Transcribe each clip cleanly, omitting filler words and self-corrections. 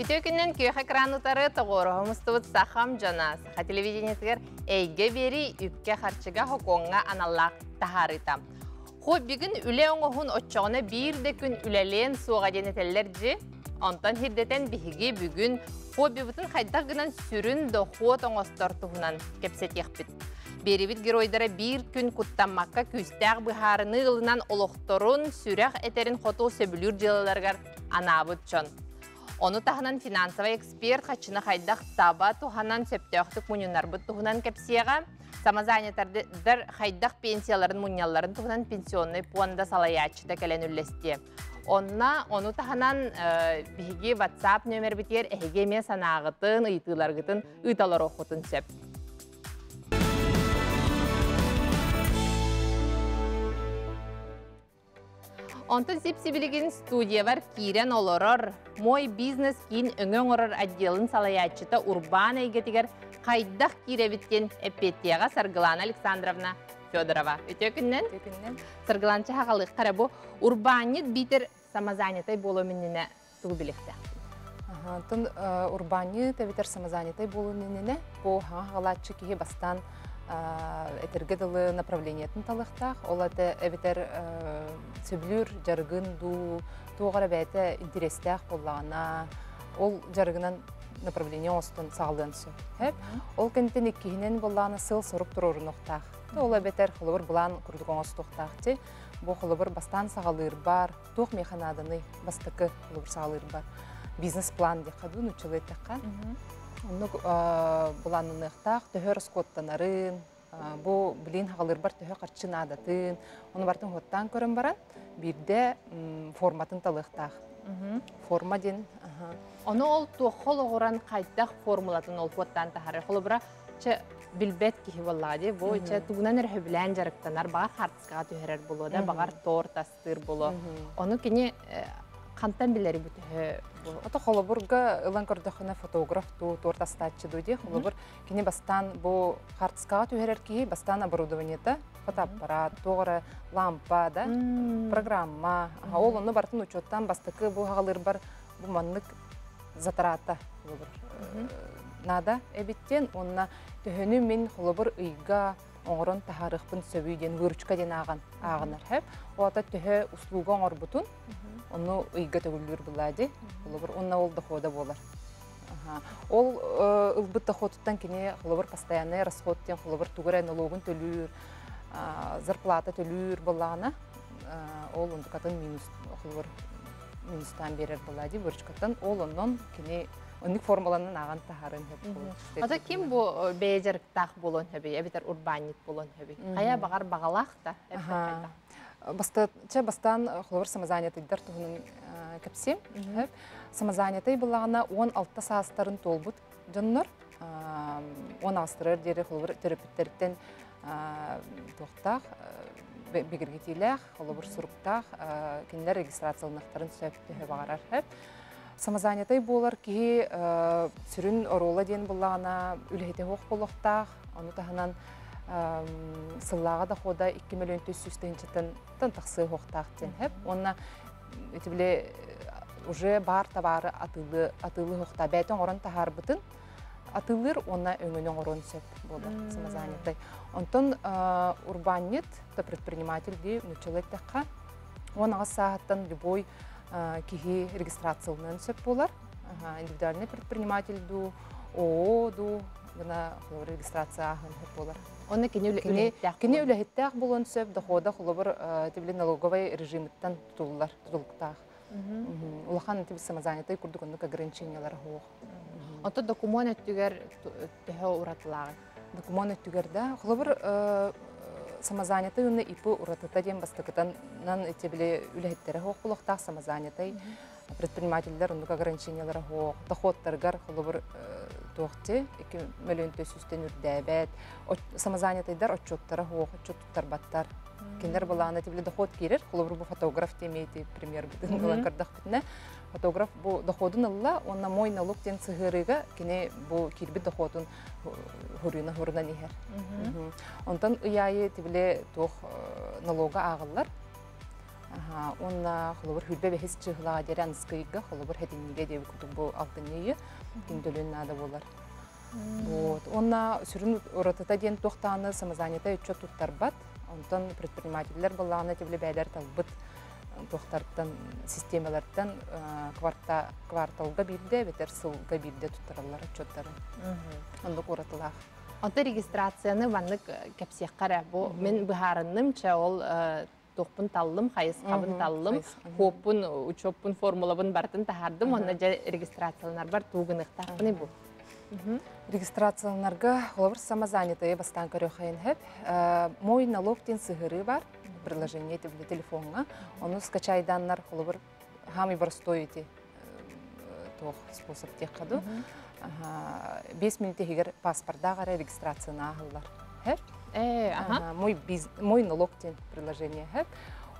Күннен көйі қақыранытары тұғырығымыстығыд сақам жанас. Қателевиденетігер әйге бері үпке қарчыға хоқонға аналақ тағарыта. Хоббігін үлі оңығын отчоғына бірді күн үләлен суға денетелер жи. Онтан хирдетен бігі бүгін хоббі бұтын қайдағынан сүрін доқуот оңыстыр тұғынан кепсет еқпіт. Беребит геройдары бір күн құттамаққа күстәғ бұхарыны ғылынан олықтырын сүрәқ әтерін қоту сөбілір жылыларғар анабыт жон. Оны тағынан финансовый эксперт қачыны қайдақ таба тұғынан сөптеуқтік мұнынар бұт тұғынан кәпсияға, самазанетардыр қайдақ пенсияларын мұняларын тұғынан пенсионный пуанда салаячыда кәлен үллесте. Оны тағынан бігі WhatsApp нөмер бітер әйгеме санағытын, ұйтыларғытын, ұйталар оқытын сөп. Онтын сепсибілігін студия бар кейрен олырыр. Мой бизнес кейін өңің орыр отделын салаячыта урбан әйгетігер қайдақ кейревіттен әппеттияға Саргылан Александровна Федорова. Өте күннен? Саргыланчы хағалық қарабу урбанет битер самазанятай болу мініне тұғы білікті. Тын урбанет битер самазанятай болу мініне бұл хағалатчы кейе бастан этергедалы направлениетін талықтақ, ол әті әбетер сөбілір жарғын туғар әбәйті интерестіғ болағына, ол жарғынан направление оңыстын сағылын сөп. Ол көнтен еккейінен болағына сыл сұрып тұр орынықтақ. Ол әбетер қылыбыр бұлан күрдік оңыстықтақ. Бұл қылыбыр бастан сағалыр бар, туқ механадыны бастықы қылыбыр сағалыр бар. Бизнес-план деқадуын үчілі еттіққан. Бұланынықтақ төхөр скоттанарын, бұл білейін хағалыр бар төхөр қарчын адатын, оны бартын ғоттан көрін баран, бірде форматын талықтақ. Форма ден. Оны ол тұқыл оғыран қайттақ формулатын ол ғоттан тағары қолы бұра, білбет кейі болады, бұл тұғынан үрі білән жарықтанар, бағар қартысқаға төхөрер болу, бағар торт астыр болу. Оны кені қантан білері бұты? Ото холобурга ылан көрдөхүнө фотограф туортастачы дуди холобур кини бастан бу хартскага түһерерки бастан оборудованиета фотоаппарат тогора лампа да программа олону бартын учеттан бастыкы бу хагалыр бар бу манлык затрата холобур нада эбиттен онна төһөнү мен холобур ыйга оңорон тахарыкпын сөбүйден выручкаден аган агынар хеп ота төһө услуга оңор бутун Оны үйгі төгілдір болады, онына ол доходы болар. Ол ұлбыт доходыттан кене құлыбыр пастаяны расходтен құлыбыр түгір айналуғын төлір, зарплаты төлір болағына, ол ұндықатын құлыбыр минустан берер болады, бөршкаттан ол онын кене ұнық формуланын аған тағарын хөп қолын. Ата кем бұл бәйджіріктақ болуын хөбей, әбетер урбанит болуын хөбей? Қая бағар бағалақ та әбетер қайта? Че бастан құлығыр самазанетайдар тұғының көпсе. Самазанетай болағына 16 сағастарын толбұт жынныр. 10 ағастырыр дері құлығыр терапеттерден тоқтақ, бегіргетейліғ, құлығыр сұрықтақ, кенілер регистрациялынықтарын сөйіпті бағарар. Самазанетай болар кейі сүрін орола ден болағына үлхеті хоқ болықтақ, оны тағынан сыллаға да хода 2 миллион төсістігіншеттен тақсы хоқтақтен. Онына уже бар табары атылы хоқта. Бәйтін орын тағар бұтын, атылыр, онына өңінің орын сөп болды самазанетай. Онтын урбанет, предпринимателді мүчілеттіққа, онаға сағаттан любой кейі регистрациялының сөп болар. Индивидуальный предпринимателді, ООО-ду, регистрация ағын болар. Оны кене үләхеттіғ болуын сөп, доходы құлыбыр налоговай режиміттен тұтылықтағы. Улақан әтебі самазанятай күрдік ұндық аграниченелер ғоқ. Онты документ өттігер түхі ұратылағы? Документ өттігерді құлыбыр самазанятай өнні ипі ұратыта дейін бастықытаннан әтебі үләхеттері ғоқ болуқтағы самазанятай. Предпринимателдер ұндық аграниченелер ғоқ, доходтарғар құлыбыр тоқты, 2 миллион төсістен үрдәбәт, самазанетайдар отчеттары оқ, отчеттар баттар. Кендер болағына тебілі доход керер, қолыбыр бұл фотограф темейді, премьер бүтін ғылақырдақ бүтіне. Фотограф бұл доходын ұлла, онына мой налоктен сығырыға кене бұл кербі доходын ғұрына негер. Онтан ұяйы тебілі тоқ налога ағылар. Онна холобур хурбе бехис чыгла дерен скыйга холобур хетинге дебе кутубу алтыннею киндөлүн нада болар. Вот. Онна сүрүн оратата ден токтаны самозанятый учет туттар бат. Онтон предпринимательдер балланы тебелбейлер талбыт тохтартан системалардан кварталга бирде бетер сылга бирде туттарлар учеттарын. Онда оратылар. Онта регистрацияны ванлык кепсек кара. Бу мен быхарынным ча ол топпун таллым, хайыскабын таллым, хоппун, учоппун формулабын бартын тахардым, онна жа регистрацияланар бар тугыныктар не бу. Регистрацияланарга холобур самозанятые бастан көрөхайын хэп. Мой налог тен сыгыры бар, приложение телефонга, ону скачай даннар холобур хами барстоите тох способ тех каду. 5 минут егер паспорта гара регистрация нагылар. Хэп. Мой налог тен приложение хэп.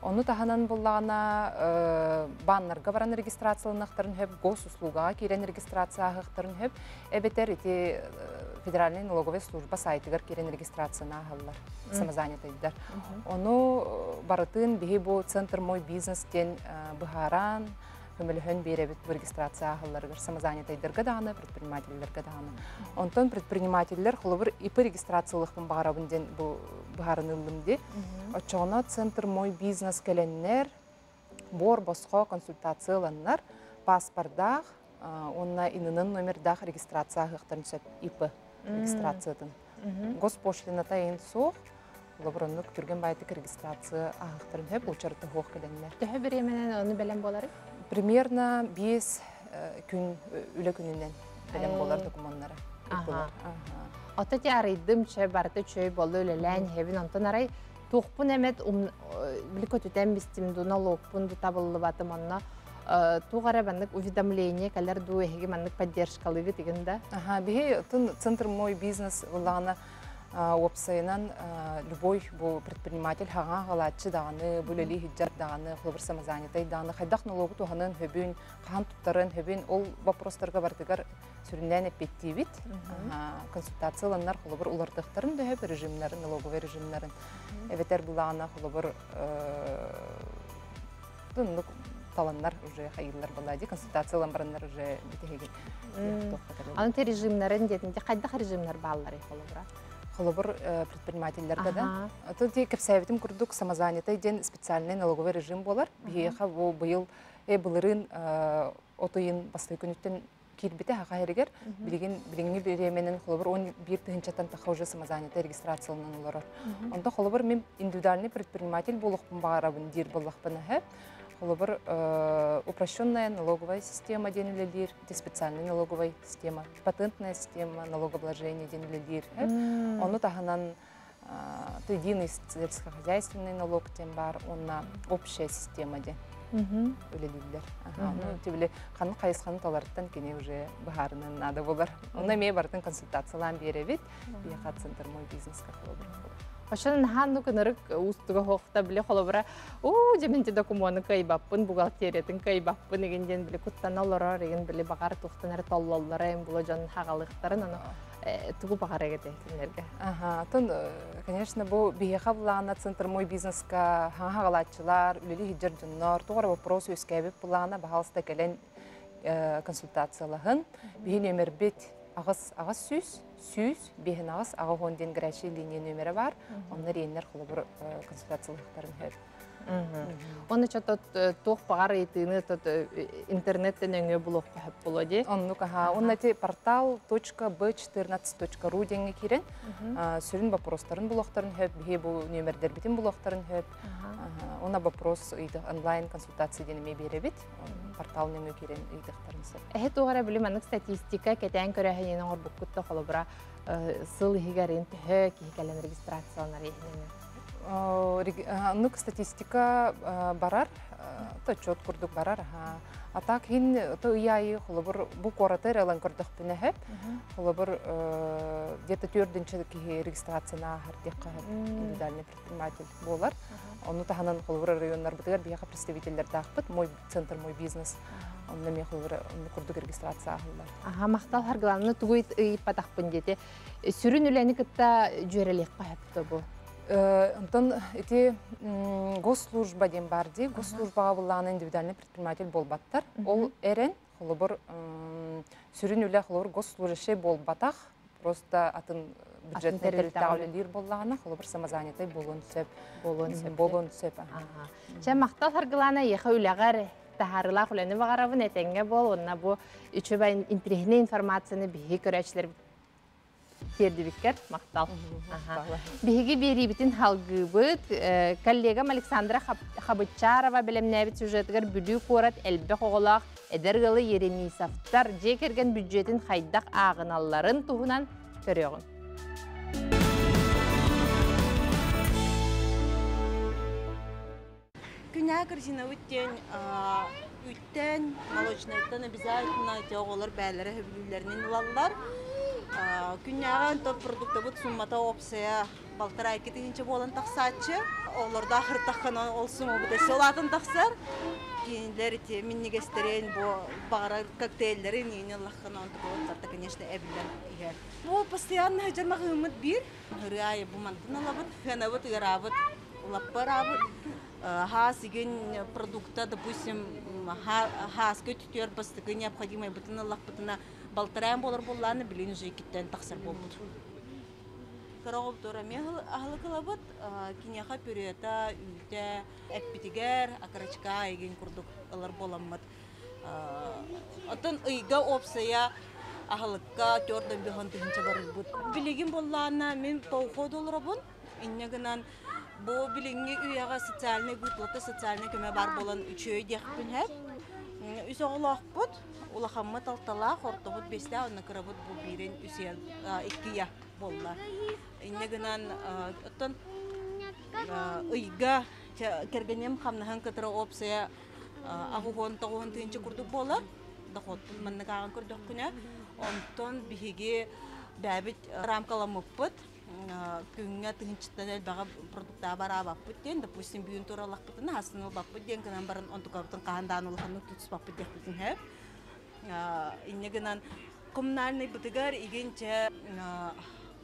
Ону таганан буллана баннарга баран регистрацияланахтарын хэп, госуслуга кирен регистрациягахтарын хэп, эбетер ити федеральный налоговая служба сайтыгар кирен регистрациянагыллар, самозанятыйдар. Ону барытын бихибу центр мой бизнес тен быхаран, көмөлөхөн беребит бу регистрациягылларгар, самозанятыйдарга дааны, предпринимательдерге дааны. Онтон предпринимательдер холобур ипи регистрациялыхпын багарабын ден бу быхарынылымди. Очоно центр мой бизнес келеннер, бор босхо консультацияланнар, паспордах, онна инынын номердах регистрация гыктарын сөп ипы регистрациятын. Госпошлина тайын соқ, лаброннук түрген байтык регистрация агыктарын хэп учарты хоқ келеннер. Төһө беременен оны бәлем болары? Примерно 5 күн, үлі күнінен бәлем болар документнары. Отати арыйдым чөй барты чөй болы өлелән хэвін онтан арай Тухпун эмет биликот үтэмбистим дуна локпун дутабылы батым онна туғара бандык уведомление калер ду эхеге бандык поддержкалығы деген да? Ага, бихи центр мой бизнес улағына уапсайынан любой предприниматель хага халатчы дағаны, бөлелі хиджат дағаны, хлобыр самозанятай дағаны, хайдақ налогу туғанын хөбін, қахан туттарын хөбін, ол вопростарға бардыгар сүріндәне петтейбіт, консультацияланнар хлобыр улардықтарын дөйіп режимларын, налоговый режимларын. Эветер бұлағына хлобыр таланнар уже хайыллар болады, консультацияланбараннар уже бітігеген. Анты режимларын дедінде қайдақ режимлар бағалары хлобыра? Холобур предпринимательдерге да. Тут и кепсаевитим курдук самозанятый ден специальный налоговый режим болар. Биеха во быйыл былырын отуйын басты күнүттен кирбите хагайригер билигин биременен холобур 11 тыгынчатан таха уже самозанятый регистрацияланан олорор. Онда холобур мен индивидуальный предприниматель болукпун баарабын дир боллакпына хэп. Холобур упрощенная налоговая система ден лидир, специальная налоговая система, патентная система налогообложения ден лидир. Он утаганан единый сельскохозяйственный налог тем бар, он на общая система ден лидир. Ну тебе хан хайсхан талартан кине уже бахарнен надо болар. Он имеет бартен консультация ламбиревит, я центр мой бизнес как холобур. Ошон ханну кынырык устуга хокта биле холобура уу жементи документын кайбаппын бухгалтериятын кайбаппын дегенден биле куттана олорор деген биле багар туктанар толлоллор эми бул жон хагалыктарын аны тугу багара кетектерге. Тон конечно бу биеха булана центр мой бизнеска хагалатчылар, үлели хиджер жоннор туура вопрос өскөбүп булана баалста келен консультацияларын бир номер бет агыс сүз, бейін ағыз, аға ғонден ғыраши линия нөмірі бар, онлар енілер құлыбыр консультациялықтарын өр. Оны чөт тоқ бағар етіңі интернеттен өңі бұл оққа әп болады? Оны portal.b14.ru деңі керен, сүрін бапростарын бұл оқтарын өп, бей бұл нөмірдер бітін бұл оқтарын өп, оны бапрос онлайн консультация деніме бері біт, портал нөңі керен үйдіқтарын сөп. Әхет оғара білім анық статистика кәтән көрәхенен оғыр бұққытта қолыбыра сыл егерін түхі кейкәлін регистрацияланар егінені? Анық статистика барар, төчет күрдік барар. Атақ хин тұйайы құлыбыр бұл қораты релан күрдік піне әп, құлыбыр деті түрдінші кейі регистрацияна әрдек қағып индивидуальный предприниматель болар. Оны тағанын құлыбыр районлар бұдығар бияқа представителдер дақпыт, центр мой бизнес. Онны мен құрдық регистрация ағылдар. Аға, мақтал харғыланы тұғы иппатақпын деді. Сүрін үләні күтті жөрелек қайапты бұл? эти госслужба ден барди, госслужбаға болған индивидуальный предприниматель болбаттар. Ол эрен холобор сүрінілі холобор госслужеше болбатақ, просто атын бюджетный тәрілтәулелер болғаны холобор самозанятой болон сөп. Жа мақтал харгылана еқа үләғар тахарылақ үләні бағарабын әтенге бол, онна бұ үшіба интернет информацияны бігі көрәшілер тердивиккер мақтал. Биһиги берибитин халгыбыт коллегам Александра Хабычарова белемнәбит сюжетгер бүлү корат элбе коголак эдергылы Еремисовтар жекерген бюджетин хайдак агыналларын туһунан көрөгүн. Күнәгер зиновиттен үттен молочныйдан обязательно тегылар бәйләре һөбүлләрнең улаллар. Күннәгән топ продукты бут суммата опция балтырай кетенче болан тақсатчы. Оларда хыр таққана олсым обыда солатын тақсар. Киндер те миннегестерен бу бара коктейльләрен инеллахкана онты болтарта, конечно, әбилләр иһәр. Бу постоянно җырмагы үмит бир. Гырай бу мантына лабыт, хәнәбыт, ярабыт, лаппарабыт. Хас иген продукта, допустим, хас көтүтер бастыгы необходимый бытына лаппытына Балтырайым болар болланы білейін жүй кеттен тақсар болмыд. Қарағып дөрәме ағылықылабыд, кенеға пөріета, үйте, әппетігер, ақырачқа айген күрдік ұлар боламмыд. Атын ұйға опсая ағылыққа төрден бүйін түгінші барыл бұд. Білеген болланы мен тауқы долырабын, иннегінен бұл білегінге үйеға социальный күтлікі, социальный көме бар болан үші өйдекпін әп. Үсі олақ бұд, олақаммы талтала, қортығыд бесті ауны қырабыд бұл берен үсі әккия болла. Негінен ұттын ұйға кергенем қамнахан кітірі опция ағығын-тағығын түйінші күрдік болар. Дақоттын мәннік ағын күрдік күне. Онтын біхеге бәбіт рамкаламып бұд. Күңге түгіншіттен әлбәға продукта бара баппыттен, допустим, бүйін тура лақпытын, асыныл баппытен, кінан барын онтықаптың қағандан ұлғанның түтіс баппытек бүтін әп. Иннегінен коммунальный бұтығар егенше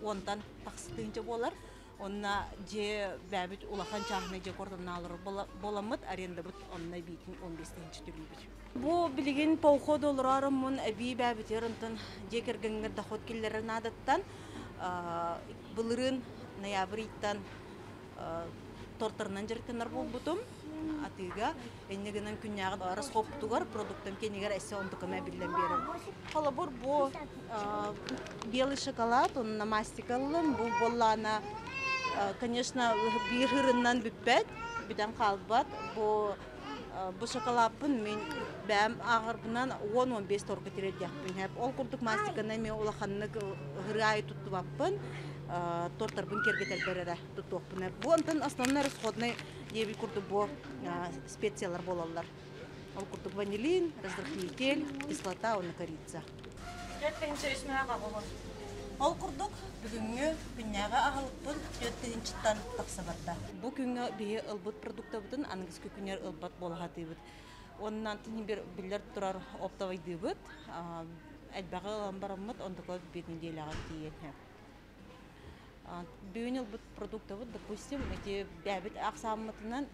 онтан тақсытыншы болар, онына же бәбіт ұлақан жағына же қордына алыр боламыд, аренда бұт онына бейтін 15-тінші түрлі бір. Бұл білген пауқы долырарым мұн әбей бәбітерінтін же кергенгер дақот келерін адаттан Былырын ноябрьтан тортырынан жертенар бол бұтым, атыға әнегінен күннәғын расхоп тұғар продуктым кенегер әсі ондықына білден берім. Қалабыр бұл белый шоколад, онына мастикалын, бұл боллана, конечно, бір ғырыннан бүппәд, бүден қалбат, бұл шоколапын мен бәм ағырбынан 10-15 торғы тереді яқпын әп. Ол күрдік мастиканай мен олақаннық ғырай тұтты баппын, тортарбын кергетел бәрі тұтты оқпын әп. Бұл антын основнай расходны ебіл күрді бұл специялар болалар. Ол күрдік ванилин, раздырхиетель, кислота, оны корица. Жөттігінші үсмі аға болыр. Ол күрдік бүгінгі күннәға ағылықпын жөттігінші тан тақсы барда. Бұл күнгі бейі ұлбыт продукты бұтын, аңыз көкінер ұлбат болғаты бұт. Оннан түнібер білер тұрар оптавайды бұд, әлбәғы ғамбарымыд, ондықлау бетінде еліға кейін. Бүйін ел бұд продукты бұд, допустим, бәбіт ақсамытынан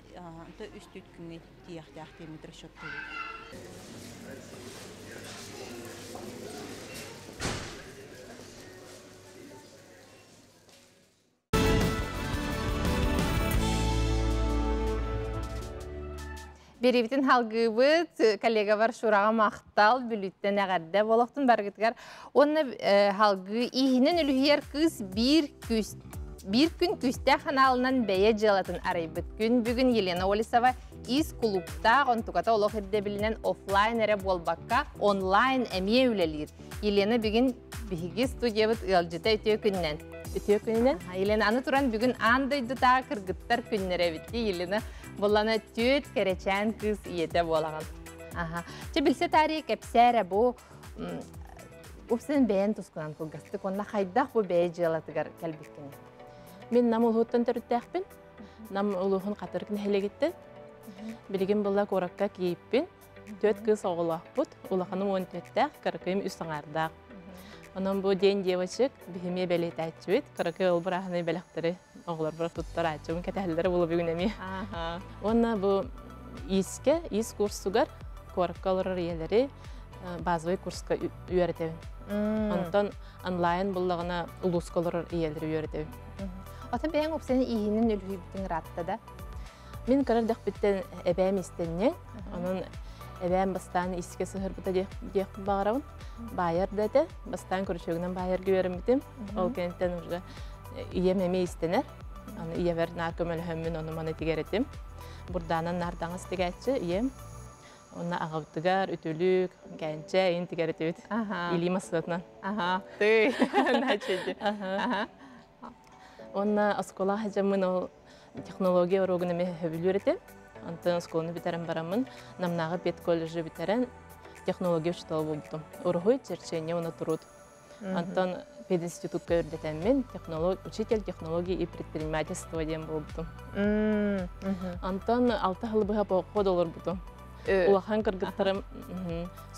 үсті өткіңе тияқты ақтеметр шөтті бұд. Беребитин халгыбыт коллега бар шураға мақтал бүліттен әғарда болақтын барғытгар. Оны халгы ихінен үлігер кыз бір күн күсті қаналынан бәйе жалатын арайбыт күн. Бүгін Елена Олесова из клубта ғонтуката олық ерде білінен офлайн әрі болбаққа онлайн әме үлелер. Елена бүгін бігі студиябыт ұялжыта өте күннен. Өте күннен? Елена аны тұран бүгін андайдыта қырғыттар күннер әвітті Елена. Бұлланы төт кәрәчән күз еті болаған. Че білсе тарик әпсәрі бұл өпсін бәйін тұскынан күлгістік, онына қайдақ бұл бәйі жалатығар кәлбеккен. Мен нам ұлғыттан түрітті әқпін, нам ұлғын қатырқын әлігеттен. Білген бұлла қоракқа кейіппен, төт күз оғылақ бұд, ұлақаным оны төттәқ, қарқым үсіңардақ. Оның бұл ден девочек бігіме бәлет әтчует, қарқы Ağlarlar tuttular, çünkü tehliler bulabiliyorlar. Onlar bu iske, is kurslar, korkular yerleri, bazı kurslar öğretiyor. Ondan online bulduğuna uluslararası yerleri öğretiyor. Atam ben hep senin iyinin ölçübüdün rahatta da. Ben karar dağıttım ebem istenye, onun ebem bastan iske sıhırbuda diye bağırdım. Bayar dede, bastan kuruşuğundan bayar güverimdim. Olgundan orada. Yememi istenir. Yem ver narkomalı hemen onu manetiger ettim. Buradan nardan istekçi yem. Ona ağıttıgar, ütülük, gençe intiger ettim. İlim aslatna. Aha. Tüy. Naçedi. Aha. Ona askola hacamın o teknoloji organı mehevlür ettim. Anten askolunu bitiren baramın namnağı pet koleji bitiren teknoloji ustalı buldum. Orhoy çerçeğine ona turut. Антон пединститут көрдетен мен учитель технологии и предпринимательства дем болбутум. Антон 6 жыл быга окуп долор бутум. Улахан кыргыттарым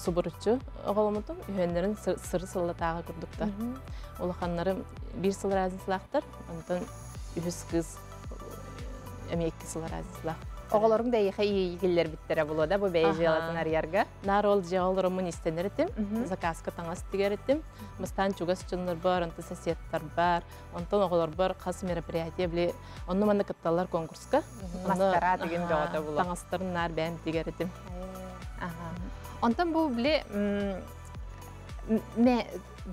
субурчу оголомутум, үйөндөрүн сыры сылдатага курдуктар. Улахандарым 1 жыл разыслактар, антон 100 кыз эми 2 жыл разысла. Оголорум да ийге ийгилер биттере болот да, бу бейжелатынар ярга. Нарол жеолорумун истенер этим, заказка таңас тигер этим. Мыстан чугас чынлар бар, анты соседтар бар, онтон оголор бар, кас мероприятие биле, онун мында кытталар конкурска. Маскара деген жогота болот. Таңастарын нар бем тигер этим. Онтон бу биле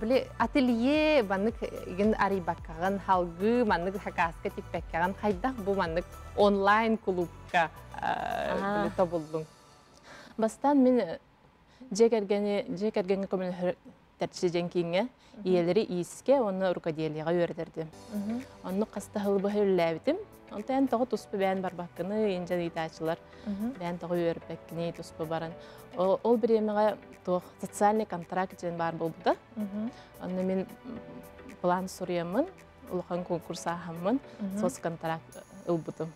Бли ателье банык ген арибаккаган халгы банык заказка типпеккаган хайдах бу банык онлайн клубка биле табылдым. Бастан мен жекергени көмөл тәрчеден кийинге иелери ийске оны рукоделийга өрдердим. Аны кастахыл бөлөбүтүм. Антан тагы туспу бен барбаккыны инжен итачылар. Мен тагы өрпеккини туспу баран. Ол бир эмеге тох социальный контракт жен бар болду да. Аны мен план сурыямын, улахан конкурса хаммын, сос контракт ылбытым.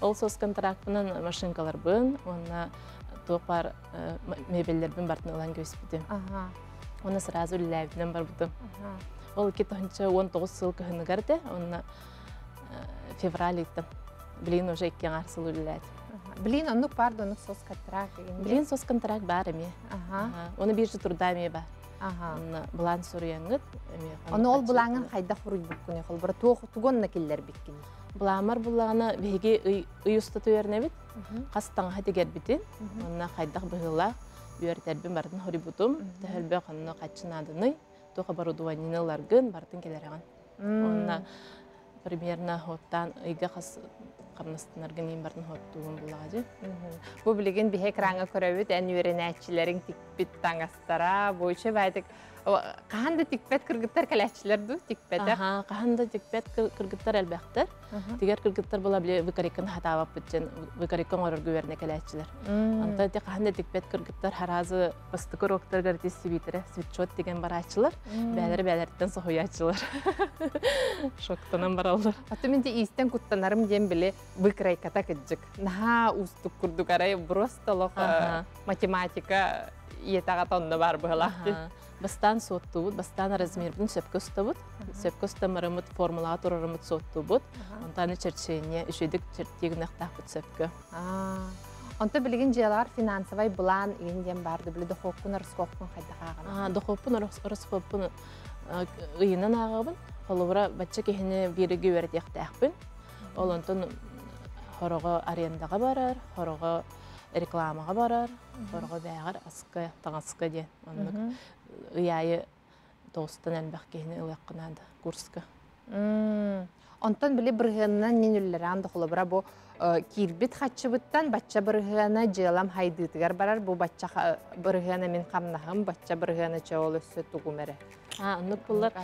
Ол сос контрактынын машинкалар бын, онна топар мебелдердин бартын улан көспүтүм. Оны сразу ләбден барбытым. Ол 2019 жыл кыһыныгарда, онна февраль иттім. Блин, уже еккен арсылу үліләді. Блин, оның барды, оның сос контракт. Блин, сос контракт бары ме. Оны биржі тұрда ме бар. Бұлан сұры еңгіт. Оны ол бұланын қайда құрып бүккіне қол. Бұра туғынна келдер беккені. Бұламар бұлағына беге үй ұстату өріне біт. Қастаңға тегер бітін. Оны қайдақ бұғыла өртербін бардың құрып бұтым. Тәхілбе қанына қатшын адыны. Тоқа барудуаниныларғын примерно хоттан иге хас камнастынарган имбардын хоттуун булагы. Бу билеген бе экранга көрөбүт, эн үйрөнөчүлөрүң тикпет таңастара, бойчо байдык. Кандай тикпет кыргыттар калачыларду, тикпет. Кандай тикпет кыргыттар албактар. Тигер кыргыттар була биле выкарикын хатавап бүтчен, выкарикын орор гүверне калачылар. Анда те кандай тикпет кыргыттар харазы бастыкыр октаргар тестибитере, свитчот деген барачылар, бәлер-бәлерден сохуячылар. Шоктанан баралар. Аты менде истен куттанарым дем биле выкарайката кыджык. Наха устук курдугарай бростолок математика етагатонда бар быгалакты. Бастан соттубут, бастан размердин сөпкө соттубут. Сөпкө сотамарымыт формула турарымыт соттубут. Антаны чертчене үшедик чертегинактакыт сөпкө. Анта билген жалар финансовый план индем барды биле дохоппун рыскоппун кайдагаган. Дохоппун рыскоппун ыйынан агабын. Холобра бачча кехине бириге бердиктакпын. Олонтон хорого арендага барар, хорого рекламага барар, хорого баягар аска тагаска ден. Яйы тоғыстан әлбәқ кейіне ұлаққынады, Курсқа. Онтан біле бірғаннан мен үлілері анды қолабыра, бұ кербет қатшы бұттан батча бірғана желам хайдыдығар барар, бұ батча бірғана мен қамнағым, батча бірғана жауыл өсі тұғымәрі. Онық бұлар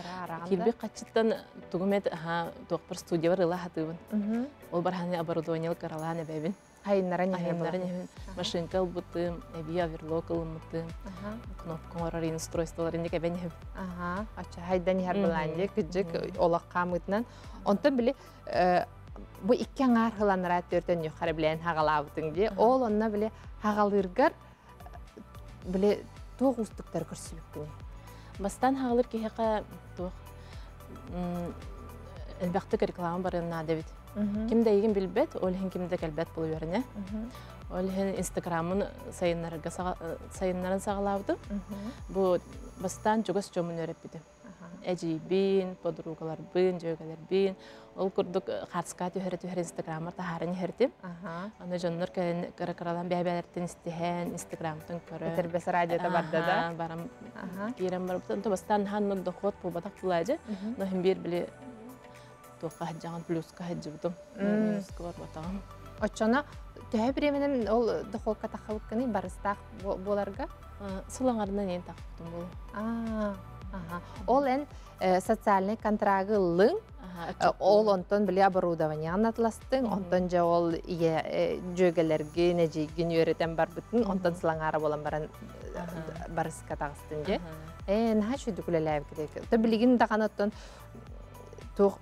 кербет қатшыттан тұғымет тоқпыр студия бар ұла хатығын. Ол барғаны абарудуанелік аралаған әбәбін. Айыннарын ебін. Машинка ұлбытым, әбей аверлок ұлымытым, кнопкың орарын устройстволарын дек әбен ебін. Хайдан ер бұланды, күджік олаққа мұтынан. Онтан біле, бұ икен арғыланыра төртен юқары білен хағалабытың де, ол онына біле хағалырғар біле тоқ ұстықтар көрсіліп күні. Бастан хағалыр кеғеға тоқ Әлбәттік реклама барынна дәбет. Кімді егін білбет, өлген кімді кәлбәт болу өріне. Өлген инстаграмын сайынларын сағалауды. Бұл бастан жүгіз жөмін өріп беді. Әжейбін, подругалар бін, жөйгелер бін. Ол күрдік қарсыға түйірі инстаграмыр тағарын ерді. Оны жөнір көрі-көралан бәйбәлерден істеген, инстаграмдың көрі. Әтербесі радиода барды да? Барам керем барып. Бастан ғанның дұқуат бұбадақ бұлайды. Нөхім бер біле қағыджаған плюс қағыджығдым. Отчана, түйі біременім ол дұқуатқа тақылыққыны барыстақ боларға? Сылыңарынан ең тақылықтым болу. Ол ән социальный контрагылың, ол онтын біле оборудование анатыластың, онтын жа ол жөгелерге, нәжейген үйретен бар бүтін, онтын сылаңары болан барысқа тағыстың же. Наға шүйді күлеләйіп кедек. Та білігін таған оттын тұқ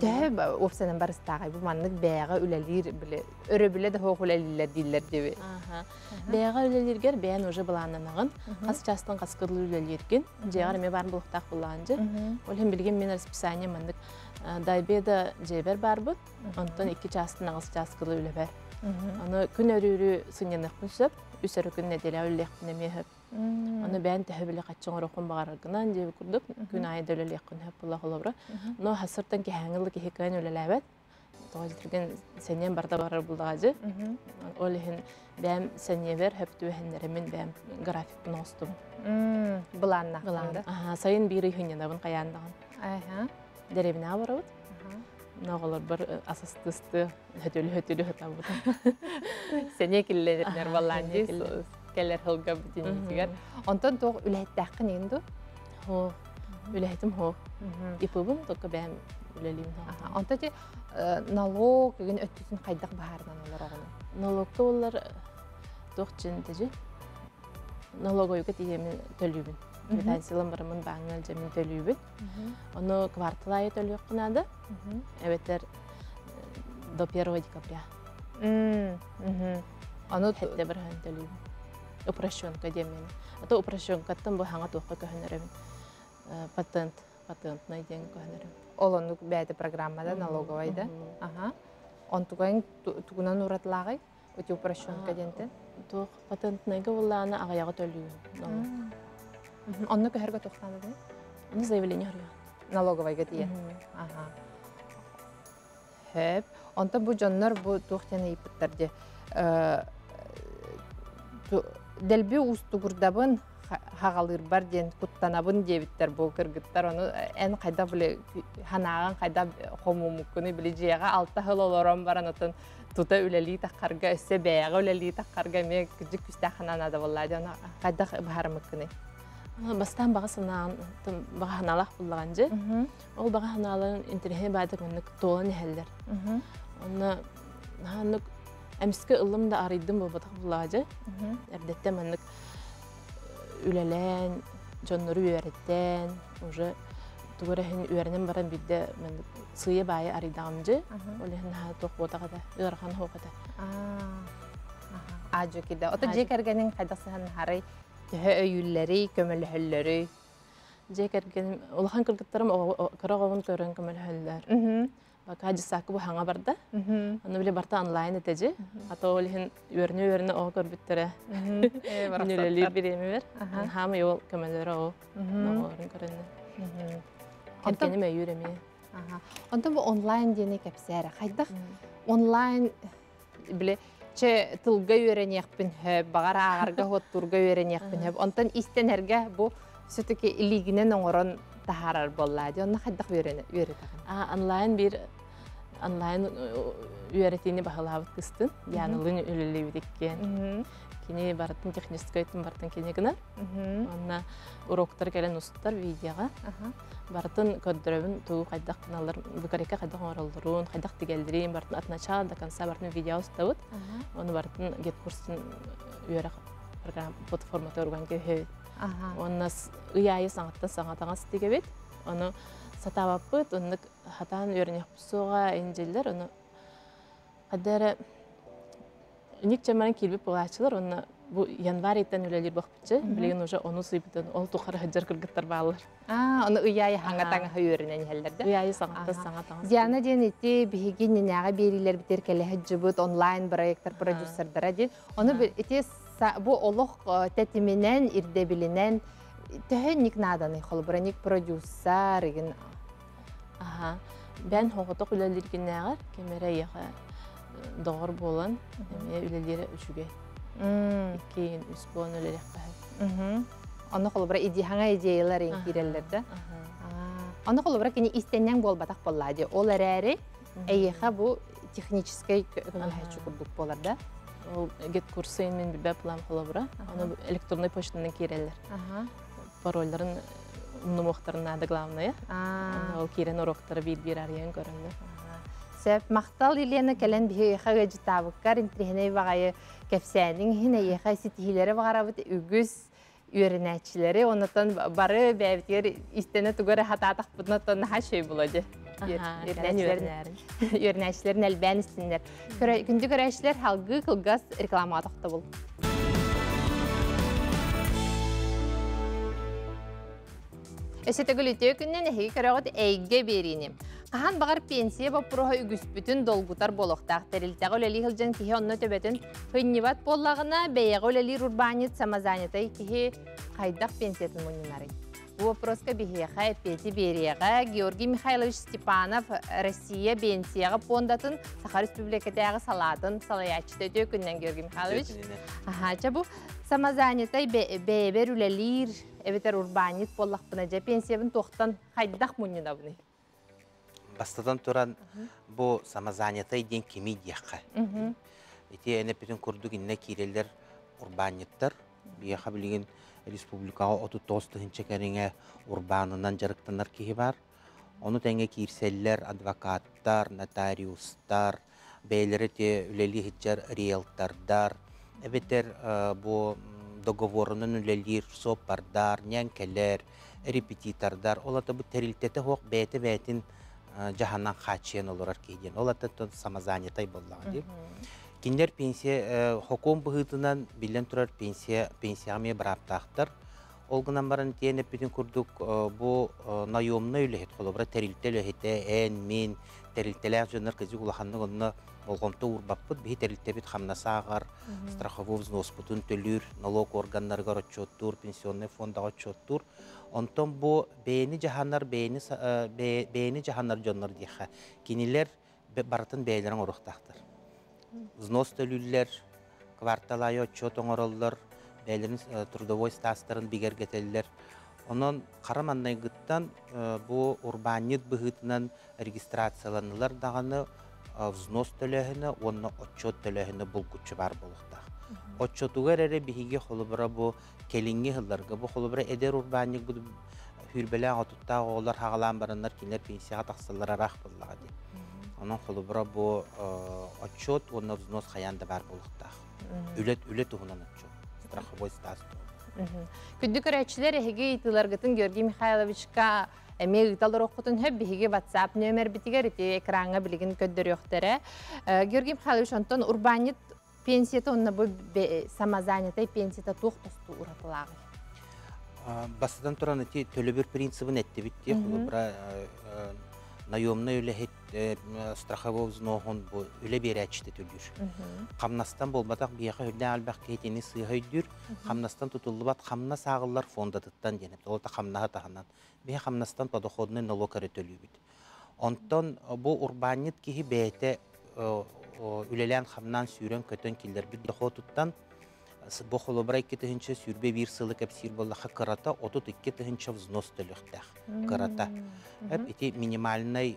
дәй өпсәнен барыстағай, бұл маңнық бәйға үләлер біле, өрі біле дәй өқ үләлер дейлер деуі. Бәйға үләлергер бәйін өже бұланынағын, қас жастың қасқырлы үләлерген, жайғар ме барын бұлықтақ бұланынжы. Олем білген мен әріспісәне маңнық дайбеді жайбер бар бұд, онтын екі жастың ағыз жасқырлы үләбәр. Оны күн өрі-өрі сыңенің күнсіп, үсірі күн әделі үләліқтіне мехіп. Оны бәйін тәхібілі қатшың ұрықын бағарығынан дейі күрдік, күн айда өлі леқін әп бұллағы олабыры. Но ғасыртан кәңілі кәйін өлі ләбәт, тоғыздырген сәнен барда барар бұлдағы жы. Олығын бәйім сәне бәр, әпті өйінлерімен бәйім графикпін ұстым. Бұланна? Бұланна. Сайын бейрі үйінедавын қаяндаған. Дәребіне барауыд. Нағылар бір асастысты өтілі өтілі кәлер ғылға бүтінен дегер. Онтан тоғы үләйті әқін еңді? Хо, үләйтім хо. Ипыбым тоғы бәм үләлеймді. Онтан те налог үген өттісін қайдақ бағарынан олар оғылы? Налогты олар тоқ жынды жы. Налог ойығы дегемін төлейбін. Тәнсілім барымын бағыңал жамын төлейбін. Оны квартылайы төлейіп қынады. Әбеттер до 1 декабря. Хәтті бір ғын төлейбін. Упрощенка демені. Ата упрощенкаттан бұл хаңа тұққа көхінірімін. Патентнай ден көхінірімін. Ол оны бәді программада, налоговайда. Он тұғайын тұғынан ұратылағай, өте упрощенка дентен. Тұқ патентнайға болағаны ағаяғы төлейін. Оны көхірге тұқтанады? Оны заявлені ғырған. Налоговайға дейін. Хәп. Онта бұл жонлар бұл тұқтені епіттірде. Дәлбі ұстығырдабын қағалыр бар ден құттанабын дебіттер бұл кіргіттер. Оны ән қайда біле, ханаған қайда қому мүмкіні біле жияға алты ғыл оларым баран ұтын тұта үләлі таққарға, өссе бәйіға үләлі таққарға мен күзі күсті қананады болады. Оны қайда бағар мүмкіні? Бастан баға сынағын бағаналақ бұлған жи. Ол бағаналығын интернет бәді күнік толын әлдер. Оны әміскі ұлым да арыйдым бұлбатық бұлады. Әрдетті мәнік үләлән, жонныры өәреттен, түгіріхін өәрінен баран бірді сұйы байы арыйдағым жы. Олығын тоқ бұлтаға да, ұларған хоға да. Аджу кеді. Ота жек әргенің қайдақсыған ғарай үйілләрі, көмілі хүлләрі? Жек әргенім, олған күлгіттарым қырағауын көрін көмілі хүлләр. Қажы сақы бұл хаңа барды. Оны біле барты онлайн әтәжі. Ата ол ең өріне-өріне оғы көрбіттірі. Нүрелер беремі бер. Хама ең көмелері оғы көрінді. Кәркені мәй үйреме. Онтан бұл онлайн дені кәпсәрі. Қайдақ онлайн біле че тылға үйрен еқпін хөп, бағар ағарға ғот тұрға үйрен еқпін хөп. Онтан істен әрге бұл сөтіке илігінен оңырын тахарар болады. Онына қайдақ үйретіған? Онлайн бір үйретіне бағылауыт күстін. Янылың үлілейдіккен. Кені барытын техническі өйтін бартын кенегіні. Онына уроктар кәлін ұсыттар видеоға. Барытын көдірөбін тұғы қайдақ қыналар, бүкірекке қайдақ оңырылдыруын, қайдақ дегелдірейін, барытын атнача да қанса барытын видео ұстауыт. Оны барытын гет-курсын үйері платформаты өрген кеуі. Оны ұйайы саңыттан саңатаған сетеге бет. Оны сатап апыт, оны қатан өрінек бұсуға әйінжелдер. Оны қадары үнік жамарын келбіп бұл ашылыр. Оны Bu yanvardan üleli bakıcı, biliyorsun oca onu sıyıptan, onu tuğar hacer kırgıtlar bağlar. Onu uyayı hangatanga hayırına hallerde. Uyayı sanata sanata. Ziyana cenneti bihgin niyaya biriler biterkele hacibut online projeler prodüser derdi. Onu bitiş bu Allah tetiminen irdebilinen tehnik nadanı xalbranik prodüserin. Aha, ben hangatak üleli niyaya kameraya doğru bulan, ülelere uçuyor. Keyin üsbon ölerek bahar. Onu kolubra idihana ideyalar enkirellerde. Onu kolubra kini istenen bol batak bolladı. Olararı ayıha bu teknikçiske kömülhe çukurduk bollarda. O get kursayın men bir baplam kolubra. Onu elektronay poçtan enkirellar. Parolların umnumohtarın adı glavnaya. O kiren oroktarı bir arayan göründü. Sebep mahtal ilene kelen bir hikaye cıtavukar intrihne vagay kefsenin hine yekasitihilere vagarabut ügüs ürenetçileri ondan barı bevtir istene tugara hatatak bundan her şey buladı. Ürenetçilerin elben istinler. Gündü göreşler halgı kılgaz reklama takta bul. Эсэтэгүлүтө күннэн эхи көрөгөт эйгэ берини. Кахан багар пенсия баппуруха үгүс бүтүн долгутар болохтаах терилтэгэ өлэли хылжын кихи онно төбөтүн хыннибат боллагына бэйэгэ өлэли рурбанит самазанитай кихи хайдах пенсиятын мунинары. Бу вопроска бихиэха эппети бериэгэ Георгий Михайлович Степанов Россия пенсияга пондатын Саха Республикатагы салатын салаячты өтө күннэн Георгий Михайлович. Чабу самазанитай бэйэбэр өлэлир Эбетер урбанит боллах пенсия пенсиябын тоқтан хайдах муннина буны. Бастадан туран бу самозанятай ден кеми дияққа. Эти эне бетен көрдік инна кирелер урбаниттар. Бияқа білген республикаға 39-тығыншы кәріңе урбанынан жарықтанар кейі бар. Оны тәңе кирселлер, адвокаттар, нотариустар, бәйлері те үлелі хитчар риэлтардар. Эбетер бу договорунун үлелер, сопардар, нянкелер, репетитордар. Олата бұ тәрілтеті хоқ бәйті-бәйтін жаханнан қачиен олар кейден. Олата тұн самазанитай боллағады. Кендер пенсия, хоком бұғытынан білен тұрар пенсияме біраттақтыр. Олғынан барын тейін әппетін күрдік бұ найомна үліхет қолыбыра тәрілтел өхеті ән, мен, тәрілтеләк жөнір кезі ұлаханның ұлына Олғамты ұрбаппыт бей тәрілтебет қамнаса ағар, страховы взнос бұтын төлір, налог органларға отчеттур, пенсионный фондаға отчеттур. Онтан бұ бейіні жаханар жонлар дейқа. Кенелер барытын бейлерін ұрықтақтыр. Взнос төлілер, кварталай отчет оңырылыр, бейлерін трудовой стастырын бегергетелілер. Онан қарамандай ғыттан бұ урбанит бұғытынан регистрацияланылар дағаны взнос төләһіне, онна отчет төләһіне бұл күтчі бар болықтақ. Отчетуғар әрі біхеге қолыбыра бұ келінге ғыларға, бұ қолыбыра әдер урбанник бұд хүрбелі ғатуттағы олар хағалан барынлар келер пенсияға тақсылар арақ боллағады. Оның қолыбыра бұ отчет, онна взнос қаянды бар болықтақ. Үлет ұғынан отчет, страховой стаз тұғы. Күдді көрәтшілер әхеге етіларғытын Георгий Михайловичқа Мегиталар оқытын хөп біхеге WhatsApp нөмір бітігер еті экранға білігін көддір еқтері. Георгий Михайлович, онтан урбанит пенсиеті, онына бұл самазанятай пенсиеті тоқтысты ұратылағы. Бастадан тұран әте төлібір принципін әтті бітті. Құлыбыра найомна өлі страховоз ноғын өлі бері әтшіті төлдір. Қамнастан болбатақ бияқы өлі әлбәқ кейтені сұйғай дүр. Қамнастан тұтылыбат қамнас ағылар фондадыттан денепті. Олта қамнаға тағынан. Бе қамнастан падоходыны налокары төлі бід. Онтан бұл урбанит кейі бәйті үлелен қамнан сүйрен көтін келдер. Бұл доходыттан бұл қолыбыра 2-тіхінші сүрбе бір сылы кәпсір боллақы қырата, 32-тіхінші взнос төліқтәқ қырата. Әті минималынай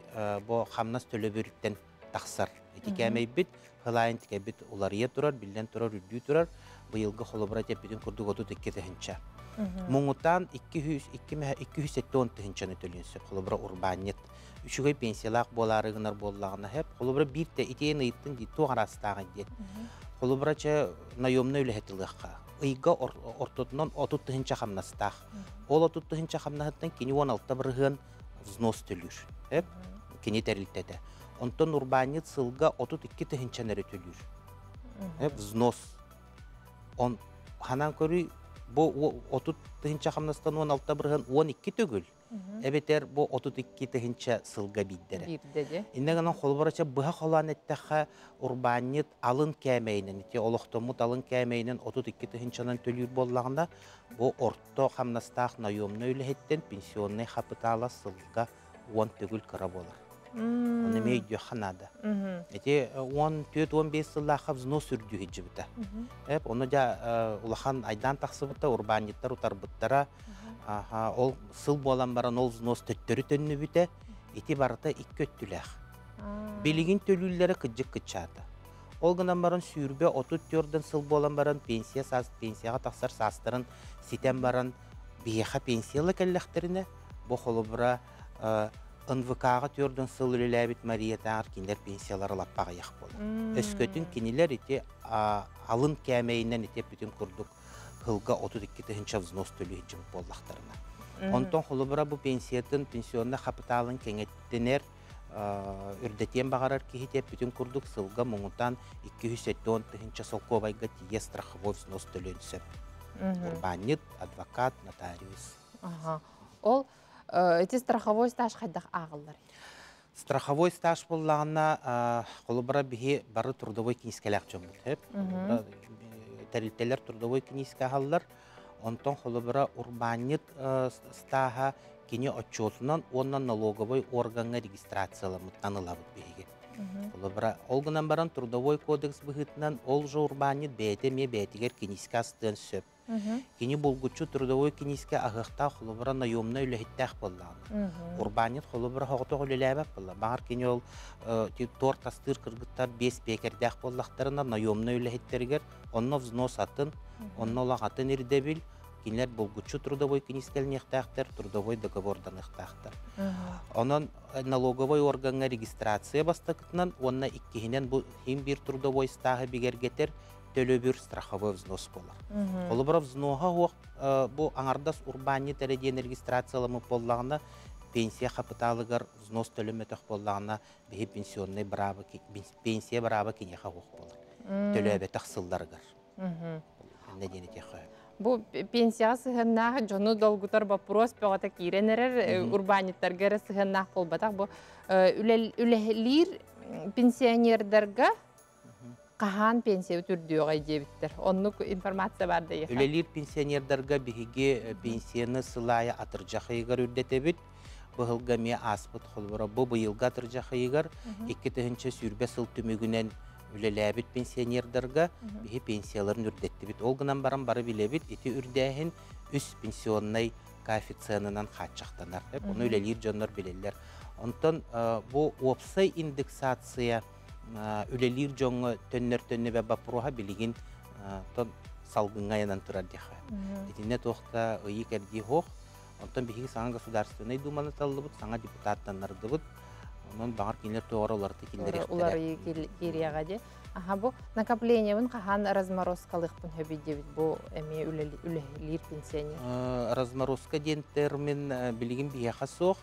бұл қамнас төлі бөріктен тақсар. Әті кәмей біт, ғылайын тіке біт олария тұрар, білден тұрар, үлдүй тұрар, бұйылғы қолыбыра тәпетін күрдігі 32-тіхінші. Мұңытан 210-тіхіншіні төлінсі қолыбыра урбанет. Үшіғай пенсиялақ боларығынар боллағына әп, қолыбыра бірте итеен ұйттың дейті ғарастағын дед. Холобрача наемна үлеһетилэхка. Ыйга ортотнан 30-тыһынча хамнастах. Ол 30-тыһынча хамнаһыттан кини 16 бырыһын взнос төлүр. Эп, кини тәрилтете. Онтон урбанит сылга 32-тыһынча нәре төлүр. Эп, взнос. Он ханан көрі бо отут тыгынча хамнастан 16 бірген 12 төгіл. Әбетер бо отут 2 тыгынча сылға биддері. Иннегенан қолбарача бұға қоланеттіға урбанет алын кәмейнен, олықтымут алын кәмейнен отут 2 тыгынчанан төлір боллағында бо орто хамнастақ найомны үліхеттен пенсионный хапытала сылға 10 төгіл қыра болар. Он имеет дюханада. Эти он тюет он без лахов сносурдюхи джибта. Эп он удя улахан айдан тахсбта урбаниттар утарбтара. Ага ол сылболам баран ол снос теттеритенни бите. Эти барата иккөттүлер. Билигин төлүллери кыджык кычата. Олганам баран сүрбе отут төрдөн сылболам баран пенсия саз пенсияга тахсар састырын ситем баран бияха пенсиялык эллектерине бохолубра НВК-ға түрдің сылы ләбет Мария-таңыр кендер пенсиялары лаппаға яқ болды. Өскөтін кенелер ете алын кәмейінен ете бүтін күрдік қылға 32 түхінші взнос төлі жымып болдақтарына. Онтон құлыбыра бұ пенсиятын пенсионна қапыталын кенеттенер үрдетен бағарар кейте бүтін күрдік сылға мұңынтан 270 түхінші солқобайға тие страховой взнос төлі түсіп. Урбанит, адвокат, нотариус. Эти страховой стаж хайдах ағылдар. Страховой стаж боллағына қолыбыра бігі бары трудовой кенескелек жомылды. Тәрілтелер трудовой кенеске ағылдар. Онтан қолыбыра урбанит стаға кене отчетынан оннан налоговой органға регистрациялы мұттанылабыд бігі. Қолыбыра олғынан баран трудовой кодекс бұғытынан ол жа урбанит бәйтеме бәйтегер кенеске астығын сөп. Кені болғычу трудовой кенеске ағықта құлыбыра найомына үліхеттәқ болдағына. Урбанит құлыбыра хоқтығы үліләбәк болдағына. Бағар кені ол торт астыр кіргіттар 5 бекердәқ болдақтарына найомына үліхеттерігер. Онына взнос атын, онына олақ атын ерді біл. Кенілер болғычу трудовой кенескелін еқтәқтер, трудовой договордан еқтәқтер. Онын налоговой органға регистрация бастықытынан, онына иккенен хим бір трудовой стағы бегергетер, төлөбүр страховой взнос болар. Олыбыра взноға бұл аңардас урбанит әріден регистрациялымы боллағына пенсия қапыталығыр взнос төлөметіқ боллағына бейі пенсия барабы кенеға оқ болар. Төлөбетіқ сылдарығыр. Бұл пенсияға сығыннағы жоны долгутар бапрос пөғата кейренерер урбаниттарғары сығыннағы қолбатақ. Бұл үлелер пенсионердарға қаған пенсия түрдіуға дебіттір. Оның информация барды еқа. Үлелер пенсионердарға бігі пенсияны сылайы атыржақы егер үрдеті біт. Бұғылға ме аспыт қолбыра. Бұйылға атыржақы егер 2-тіхінші сүрбе сыл түмігінен үлелі біт пенсионердарға бігі пенсияларын үрдетті біт. Олғынан барам бары біле біт. Еті үрдәйін үс пенсионнай коэффициентынан қатшақтанар. Оны үлелер жонлар білелер. Онтан бұл опсай индексация үлелер жоңы төннер-төнне бә бапыруға білігін салғынға янан тұрар деға. Етіне тоқта ұйы кәрде хоқ, онтан бігі саңа государственный думаны талды бұд, саңа депутаттанарды бұд, онын бағар кенілер тоғары оларды келдер ектірі. Олары керияға де. Аға бұ накапленемін қаған разморозкалық бұн хөбеде бет бұ әме үлелер пенсионер? Разморозка ден термин білігін бияқа соқ.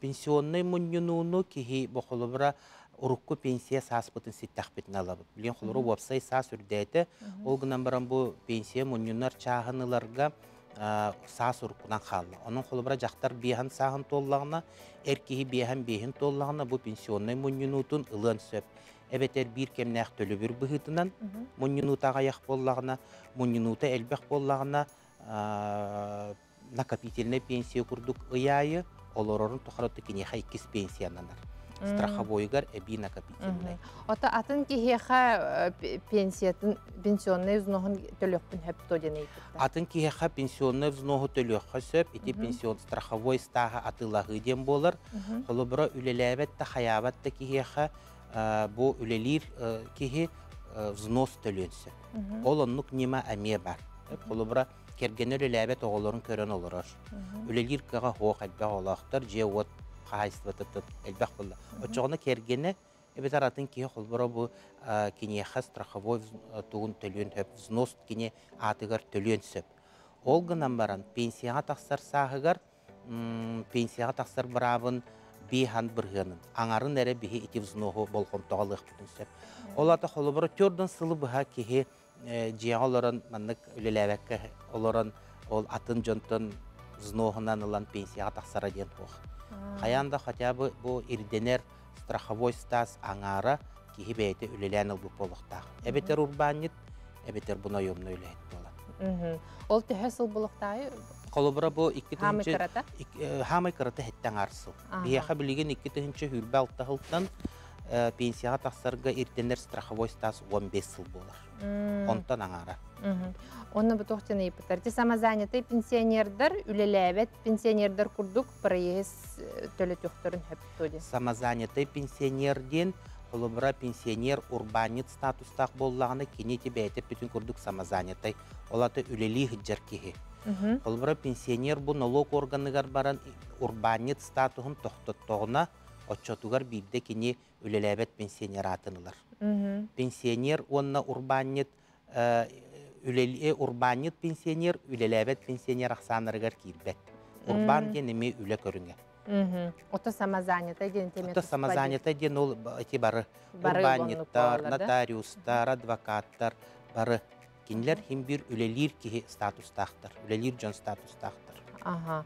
Пенсионный мұнынуыны кеге бұқылыбыра Урукку пенсия саспытын сеттақпетін алабыд. Білен құлыру вапсай сас үрдәйті. Олғынан баран бұл пенсия мұнынар чағыныларға сас ұрықынан қалды. Оның құлыбыра жақтар бейхан сағын толлағына, әркеге бейхан толлағына бұл пенсионный мұнынутын ұлын сөп. Әбетер бір кемнәқ төлі бір бұғытынан мұнынутаға яқ боллағына, мұнынута әлбәқ боллағына накапительне пенсия күрдік ұяйы, оларорын тұқыраты кенеға 2 пенсиянанар. Страховойгар әбей накапительный. Ота атын кейхеға пенсионный взногын төліқпін әпті оден әйтіпті? Атын кейхеға пенсионный взногы төліққа сөп, әте пенсион страховой стағы атылағы ден болар. Қолыбыра үлеләбәтті, хаябатты кейхеға бұл үлелер кейхе взнос төлін сөп. Ол оннық нема әме бар. Қолыбыра керген үлеләбәт оғыларын көрін олырыр. Үлелер кеға хоқ әлбәқ олақтар, же от әлбәқ болды. Өтшіғына кергені, әбет аратын кейі қолбыра бұл кенеға страховой тұғын төлін өп, взнос кене атығыр төлін сөп. Ол ғынан баран пенсияға тақсар сағығыр, пенсияға тақсар бұрабын бейхан бірғынын. Аңарын әрі бейі еті взноғы болғым тоғалығы бұтын сөп. Ол ата қолыбыра түрдің сылы бұға кейі Джиалоран, манник улелевекке, олоран, ол атын жонтон знохнан улан пенсия тахсараден хох. Хаянда хотя бы бу ирденер страховой стас ангара кихибете улеленел бу полохтах. Эбетер урбанит, эбетер буноемный улелет бола. Ол тихесл болохтай. Колобра бу икитинче. Хамай карата хеттангарсу. Бияха билиген икитинче хурбал тахлтан. Пенсия тахсарга ирденер страховой стас 15 сыл болар. Онтан аңара. Онны бутохтен иптерти самозанятый пенсионердер үлелебет пенсионердер курдук проез төлөтөктөрүн хептоди. Самозанятый пенсионерден холобра пенсионер урбанит статустак боллагына кинети бейтеп бүтүн курдук самозанятый олаты үлели хиджеркеги. Холобра пенсионер бу налог органыгар баран урбанит статусын токтоттогуна отчетугар бирде кини үлелебет пенсионер атынылар. Пенсионер онна урбанит урбанит пенсионер үлелебет пенсионер ахсаныргар кирбет. Урбан денеме үле көрүнгө. Ото самозанятый ден теме. Ото самозанятый ден ол эти бары урбаниттар, нотариустар, адвокаттар бары кинилер хим бир үлелир ки статустактар, үлелир жон статустактар. Ага.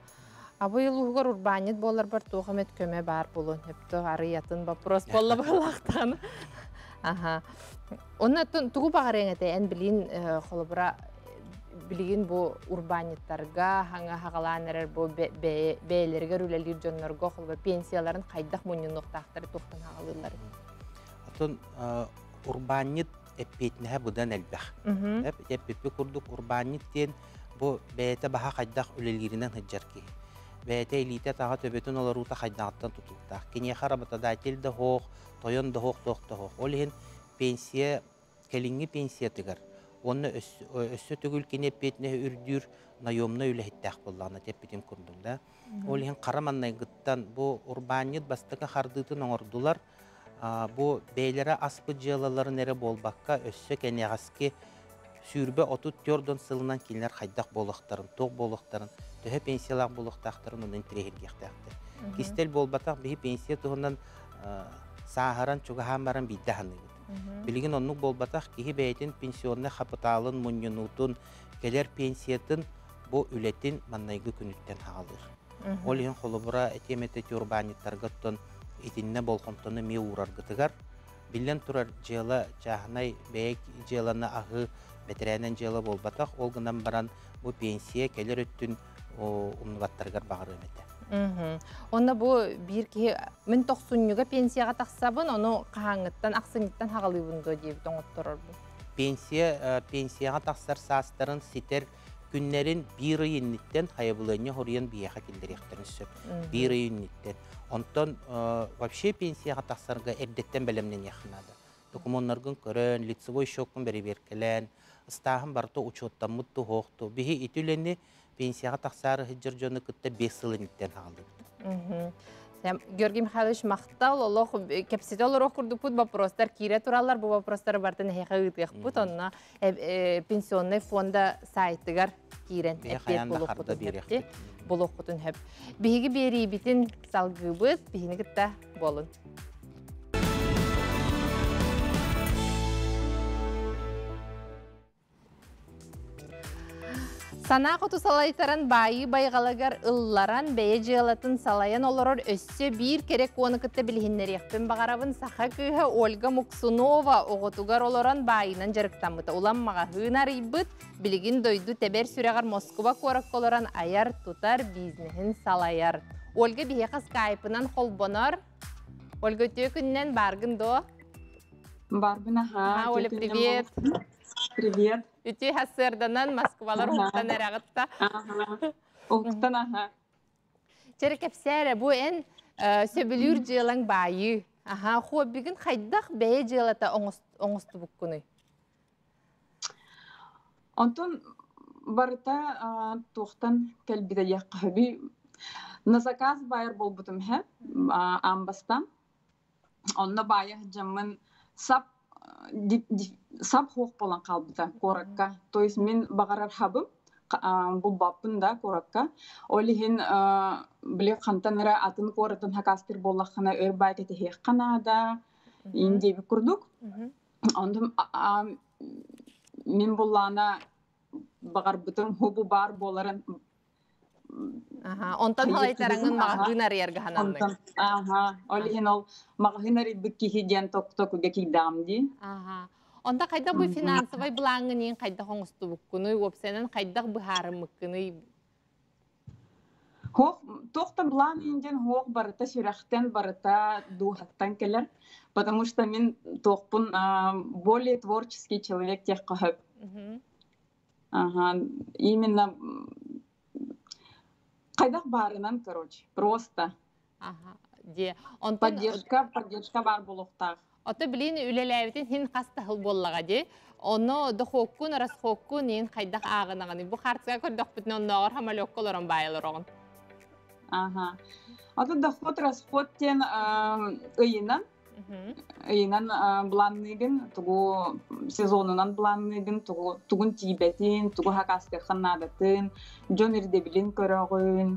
А вы лугар урбанит болар бар тухмет көме бар болон хепто ариятын вопрос болла балактан. Ага. Онна тугу багареңете эн билин холобра билин бу урбаниттарга ханга хагаланер бу бейлерге үлелир жоннорго холба пенсияларын кайдак мунуктактыр токтон хагалылар. Атын урбанит эпетне будан элбах. Эпеппе курдук урбаниттен бу бейте баха кайдак үлелиринен хыджарки. Бәйте элитә тағы төбетін олар ұта қайдағаттан тұтылтақ. Кене қарабатада әтелді хоқ, тойынды хоқ, тоқты хоқ. Ол ең пенсия, кәліңі пенсия түгір. Оны өссі түгіл кене петіне үрдір, найомны үлі хеттәқ болағына деп бетім күрдіңді. Ол ең қараманнай ғыттан бұ урбанит бастықы қардытын оңырдылар. Бұ бәйлері аспы жалалары нәрі болбаққа өссі кәне ғаске сүрбе отут төрдон сылынан келер қайдақ болықтарын, тоқ болықтарын, төһе пенсиялар болықтақтарын оның тірегергектақты. Кистел болбатақ бейі пенсия тұғынан сағаран чуғамаран биддағаны. Білген оның болбатақ кейі бәйтін пенсионны қапыталын, мұнынутын, келер пенсиятын бұ үлетін маннайғы күніттен ағалыр. Ол ең қолыбыра әтеметі тюрбаниттарғыттын, етінне болқымтыны ме урарғытығар. Билен тұрар жела жағынай бәйек желаны ағы бәтірәнен жела болбатақ, олғынан баран бұ пенсия кәлер өттін ұмынғаттарғар бағыр өмеді. Онда бұ бір кей мін тоқсыннығы пенсияға тақсабын, оны қағаңыттан, ақсыңыттан хағалыйбынғы дейбі доңыттырыр бұл. Пенсияға тақсар састарын сетер күннерін бір үйіннеттен қайбылыны ғориян бияға келдіректірін сөп. Бір үйіннеттен. Онтан вообще пенсияға тақсарға әрдеттен бәлімнен яқынады. Документаргын көрін, лицевой шоқын бәрі-беркілен, ұстағын барды ұчоттан мұтты хоқты. Бігі итілені пенсияға тақсары ғыджыр жоны күтті 5 сылын үттен ағылды. Георгий Михайлович, мақтал, олық кәпсеті олар оқырды бұд бапростар, кейре туралар бұ бапростары барды нәйға ғытық бұд, онына пенсионный фонда сайттығар кейрен әппет болуқ бұдың. Болуқ бұдың әп. Бігі бері бітін салғы бұд, бігіні күтті болын. Сана құты салайтарын байы байғалагар ұлларан бәе жиылатын салайын оларыр өссе бір керек онықытты білгеннер еқпен бағарабын сақа көйі Ольга Муксунова оғытуғар оларан байынан жарықтамыты ұланмаға ғынар иббіт білген дойды тәбәр сүрегар Москва қорық оларан аяр тұтар бизнесін салайар. Ольга бігеқі скайпынан қолбонар. Ольга төкіннен барғын до? Барғын аға. Оля, привет. Привет. Үте хасырданан Москвалар ұқтан әрағытта. Ұқтан аға. Чәрі кәпсәрі, бұ ән сөбілір жиылан байы. Құа бүгін қайдақ бәе жиылата оңысты бұқ күні? Антон, барыта тұқтан кәлбеді яққабы. Назаказ байыр бол бұтым әп, амбастан. Онына байы жамын сап. Сап хоқ болан қалбыда қоракқа. То есть мен бағарар хабым, бұл баппын да қоракқа. Олеген біле қантаныра атын қоратын хакастыр болаққана өрбайт әтеге қанада, ендебі күрдік. Ондым Мен боллана багар бутын хобу бар боларын. Ага, онтан халайтараңын мағынар ергахананның. Ага, олин ол мағынар бікки хиден тоқ-тоқуге кейдамди. Ага, онда қайда бұй финансовай бұлаңынен қайда қоңысты бұққыны, өпсенен қайда бұхарым мұққыны? Тоқта бұлаңынен хоқ барыта, шерақтен барыта, дуғаттан келер, потому что мен тоқпын более творческий человек тех қағып. Ага, именно... Кайдах барынан, короче, просто. Ага, де. Поддержка бар болуқтағы. Оты білейін үлеләйбетін хен қастығыл болуға, де. Оны дұқуққын, расқуққын, ең қайдақ ағынағын. Бұқ артыға көрдіқ бүтін оның ағыр хамалек қолырын байылыр оғын. Ага. Оты дұқуқт, расқуттен ұйынан. Ұйынан бұланныйгін, тұғы сезонынан бұланныйгін, тұғын тейбетін, тұғы хақасты қанадатын, жон үрдебілін көріғын.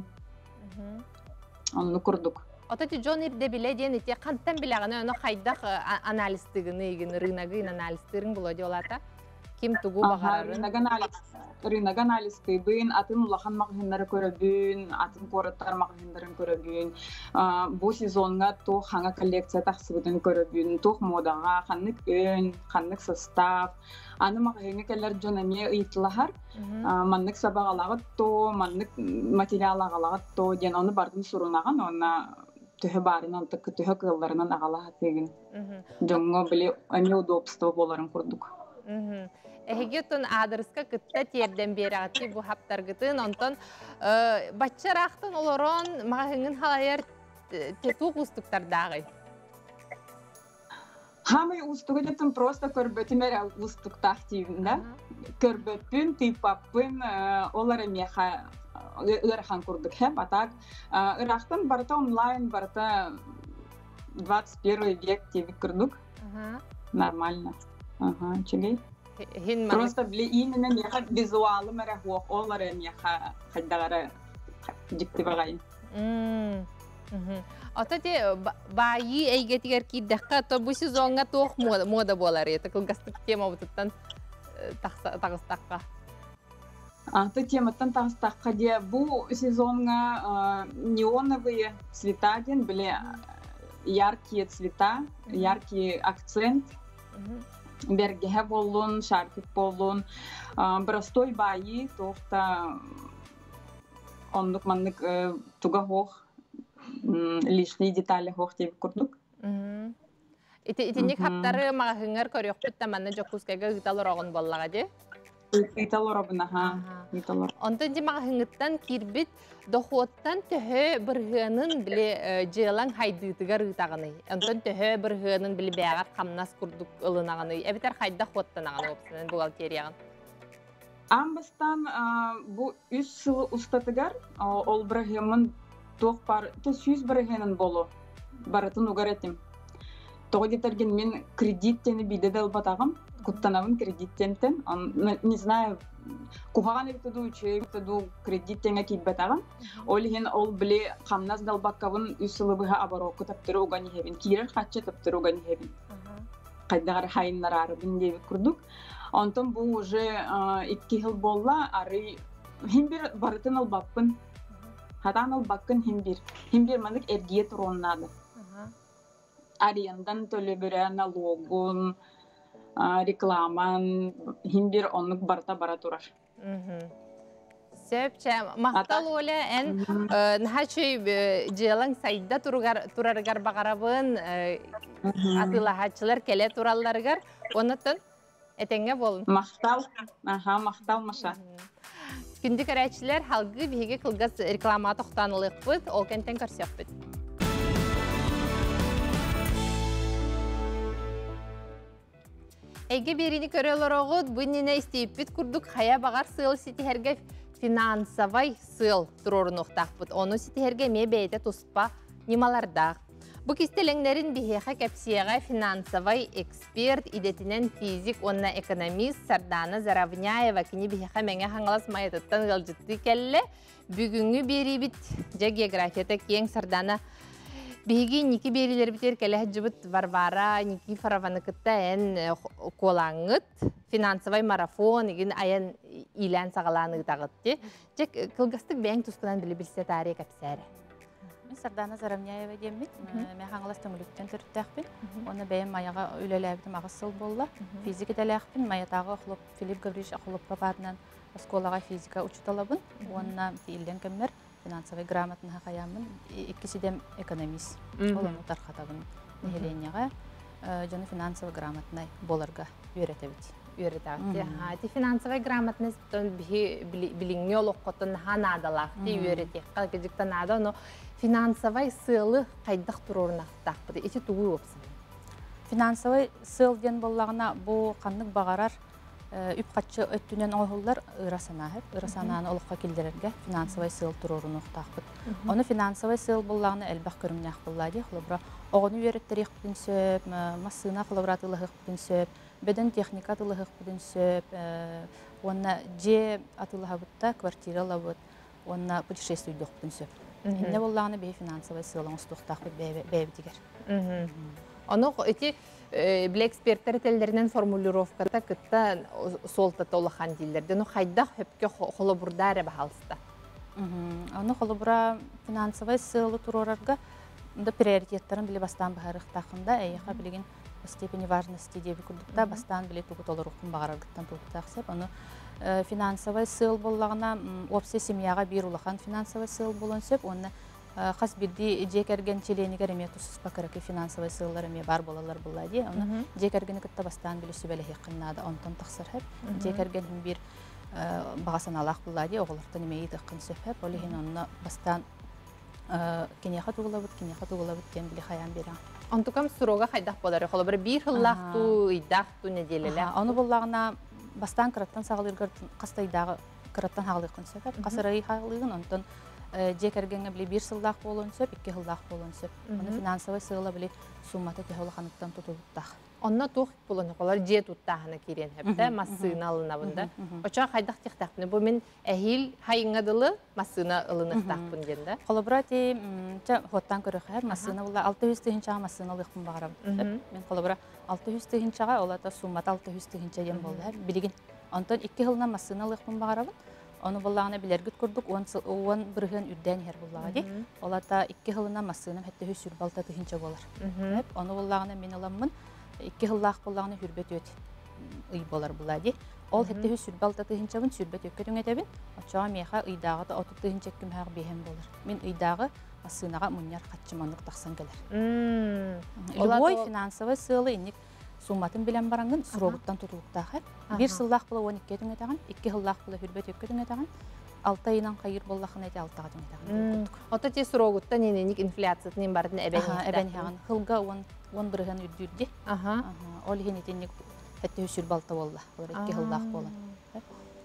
Оны күрдік. Отаты жон үрдебілі дейін өте қанттан біліғаны оны қайдақ аналистігіні егін, рынағын аналистігін болады олата? Кем тұғы бағарын? Рынаг аналисты бүйін, атын ұлақан мағынлары көрі бүйін, атын қорыттар мағынларын көрі бүйін. Бұл сезонға тоқ қаңа коллекция тақсыбыдың көрі бүйін, тоқ модаға, қанық өн, қанық состав. Аны мағынлы кәлер жөнеме ұйтылағар, маңнық сабағалағы то, маңнық материалағалағы то, ден оны бардың сұрынаған, оны түхі барынан, түхі қылларынан ағалаға тегін. Жоңғы біле әне удобство боларын құрдық. Эгетон адырыска кытта терден бері аты бұ хаптаргытын, онтан батчарақтын олорон мағыңын халайар тетуқ ұстықтардағы? Хамай ұстығыдетін просто көрбөтімер ұстықтақ дейінді. Көрбөтпін, типаппын, олары меха ұрахан күрдік хэп, атақ. Ұрақтын барыта онлайн, барыта 21 век тевік күрдік. Нормально. Ага, чилей. Просто именно меха визуалы мэра хуақ, олары меха қайдағары диктивағайын. Атате, байы әйгетігер кейдіққа, то бұ сезонға тоқ мода болар еті, күлгастық тема бұттан тағыстаққа. Аты тематтан тағыстаққа де, бұ сезонға неоновые цвета ден, біле, яркие цвета, яркий акцент. Бергеге болуын, шарфик болуын, бірастой байы, тоқта ондық-мандық тұға хоқ, лишли деталі хоқ деп күрдік. Итінек хаптары мағығыңар көрек бұтта мәні Якутскайға ұйталыр оғын болуға де? Ұйталыр оғын, аға. Ондан де мағығыңыттан кербет доқуаттан түхі бірғының біле жиылан хайдығытығар ұйтағыны. Ондан түхі бірғының біле бәғар қамнас күрдік ұлынағыны. Әбетер хайда қуаттанағыны өпсінен бұл алкерияғын. Амбастан бұл үз сылы ұстатығар ол бірғымын тоқ бар, түс үз бірғының болу. Барытын ұғар әтім. Тоғы детерген мен кредиттені бейдеді ұлбатағым, құттанауын кредиттентен. Не знаю, құғаған өлтіду, үші өлтіду кредиттені кейбетағым. Олеген ол біле қамназ далбаққавын үсілі бұға абароқы таптыры оғаны хевін. Кейрер қатшы таптыры оғаны хевін. Қайдағар хайынлар арыбын дейбі күрдік. Онтын бұл ұжы 2 хыл болла, ары хембер барытын ұлбақпын. Хатан ұлбаққын хембер. Хембер маңдық әргет ұроннады. Арендан төлібірі, налогын, рекламан, химбер онық барта бара тұрар. Сөпчі, мақтал олы ән ғачөй жылың сайда тұрарғар бағарабын, атылағатшылар келе тұраларғар, оныттын әтенге болын. Мақтал, аға, мақтал маша. Күндік әрәтшілер халғы бейге қылғыз рекламаты құтанылық бұд, ол кәнттен көрсек бұд. Әйге беріні көрелер оғыд, бұннені істейіппет күрдік қая бағар сыйл сетіғерге финансавай сыйл тұрорын ұқтақ бұд. Оны сетіғерге мебейді тұспа немалардақ. Бұ кестеліңдерін бігеға кәпсияға финансавай эксперт, идетінен физик, онына экономист Сардана Заравняева кіне бігеға мәңе қаңылас майытыттан ғалжытты кәлі бүгінгі беребіт жа географията кейін Сардана Биги ники берилер битер келехжебут варвара ники фараванакеттен колангт финансовый марафон игин аян илен сагаланы тагытти. Чек кылгастык бең тускунан билбилсе тария капсаре. Мен Сардана Зарамняева деммит. Мен хангаластым үлүктен төрттөкпүн. Оны бең маяга үлөлөбүм агысыл болла. Физика делехпин маятагы охлоп Филипп Гаврилович охлоп капатынан школага физика учуталабын. Онна тилден кемер финансовый грамотный хаямын, иккисидем экономист, олону тархатабын нехеленеге, жаны финансовый грамотный боларга үйрөтөбүт. Үйрөтөбүт. Ти финансовый грамотность билиңне олоккотун ханадалах, ти үйрөтөк. Калкыжыктан ада, но финансовый сылы кайдах турурнактакпыды. Эти тугу опсын. Финансовый сыл ден боллагына бу каннык багарар Үпқатшы өттінен ойғылдар ұрасананың олыққа келдерерге финансовай сыйл тұруырын ұқтақпыд. Оны финансовай сыйл болағына әлбәқ көріміне ақпылады. Оғыны өреттер еқпідін сөп, масына қылабратылық еқпідін сөп, бөдін техника тұлық еқпідін сөп, оны же атылыға бұтта квартирала бұт, оны путешествие еқпідін сөп. Енді болағына бей финансовай сыйлың ұстықтақпыд Бля эксперттер телдеринен формулировката кытта солта толахан дилдерде. Ну хайдах хөпке холобурдары бахалста. Аны холобура финансовый сылы турорарга да приоритеттерин биле бастан багарыктакында эйха билген степени важности деп күрдүктө бастан биле тугутолорукун багарыктан тугуттаксып. Аны финансовый сыл боллагына опсе семьяга бир улахан финансовый сыл болонсөп. Аны Хас бирди жекерген челенигер эме тусус пакырыкы финансовый сыйлар эме бар болалар булады. Оны жекерген кытта бастан билүсү бәле хиккыннады, онтон тақсыр хэп. Жекерген бир бағасан алақ булады, оғылықтан эме етіққын сөп хэп. Олы хен онына бастан кенеқат уғылабыт кен біле хаян берен. Онтукам сурога хайдақ болары, қолы бір бір хыллақту, идақту, неделелі. Оны болағына бастан қыраттан сағылыргар қастайдағы қыраттан хағылықын сөп. Қасырай хағылығын онтон Жекергенге біле бір сылдақ болуын сөп, икке хылдақ болуын сөп. Оны финансовый сыйла біле сумматы кехолаханыттан тұтылыптақ. Онна тұқ болуын қолар же тұттағына керен әпті, масыына алына бұнда. Оча қайдақ тектақпыны, бұл мен әхил хайыңадылы масыына алынықтақпын деді. Қолабыра те, хоттан көріқ әр, масыына бұлда 600 түйіншаға масыына алықпын бағарам. Мен қолабыра 600 түйіншаға, олата сумматы 600 түйіншаген болды әр. Білеген, онтан 2 хылына масыына алықпын бағарамын. Оны болағына білергіт көрдік, оған бірген үрден ер болады. Олата 2 ғылына масығынан әтті үсір балта түхінші болар. Оны болағына мен аламын, 2 ғылақ болағына үрбет өт үй болар болады. Ол әтті үсір балта түхінші бұн, сүрбет өкке түн әтебін, отшаға меға үйдағы да отып түхінші әккім әғі бейхен болар. Мен үйдағы масығынаға мұнияр қатшымандық тақсан көлер. Любой финансовый сыйлы инник Сумматын билен барангын сұрогыттан тұтылықтағы. Бір сылдақ бұла 12 түнге тағын, 2 сылдақ бұла хүрбет өкке түнге тағын, 6 айынан қайыр боллақын әте 6 түнге тағын. Ота те сұрогыттан ененік инфляциятынен бардың әбәне тағын. Хылға 10 бірген үрдірде, ол ең етенік әтті үсір балта болла, 2 сылдақ болын.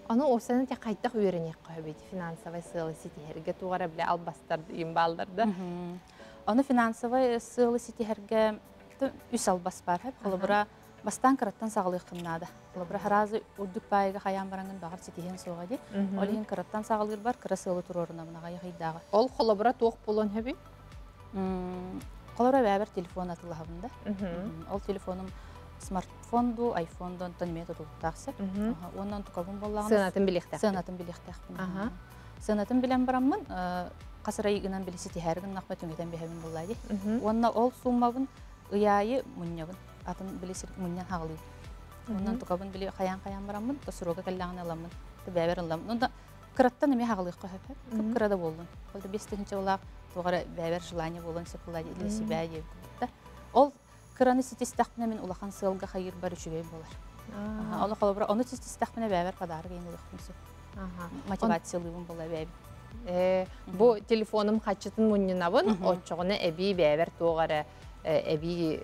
Оны осыны те қайттақ өрінек қойбейді, финансовай сыйлы сетеерге туғара біле албастарды, имбалдарды. Оны финансовай сыйлы сетеерге үс албас бар. Қолыбыра бастан қыраттан сағылық қыннады. Қолыбыра ғаразы үрдік байығы қаян баранғын бағар сетеген соғады. Олығын қыраттан сағылыр бар, қырасы ұлы тұр орына бұнаға яғайдағы. Ол қолыбыра тоқ болуын әбі? Қолыбыра бәбір телефон атылығында. Ол телефоным смартфонду, айфонду, тәніме тұтылықтақсы. Оның тұқабын болағын. Сынатын білен барамын, қасырайығынан білесі тегергін нақпа Уяи муньявын, атын билесир муньян хагылый. Ондан тукабын биле хаян-хаян барамын, тосурога каллаан аламын, бәберин аламын. Онда кыраттан эме хагылый көхөп, көп кырада болдун. Олда 5-нче улак тугара бәбер желание болон сепулай илеси бәйе кутта. Ол кыраны ситистакпына мен улахан сылга хайыр бар үчүгөй болар. Аны калабыра, аны ситистакпына бәбер кадар гейин улакмысы. Мотивациялыгым бола бәй. Бу телефоным хачытын муньянабын, отчогуна эби бәбер тугара әбей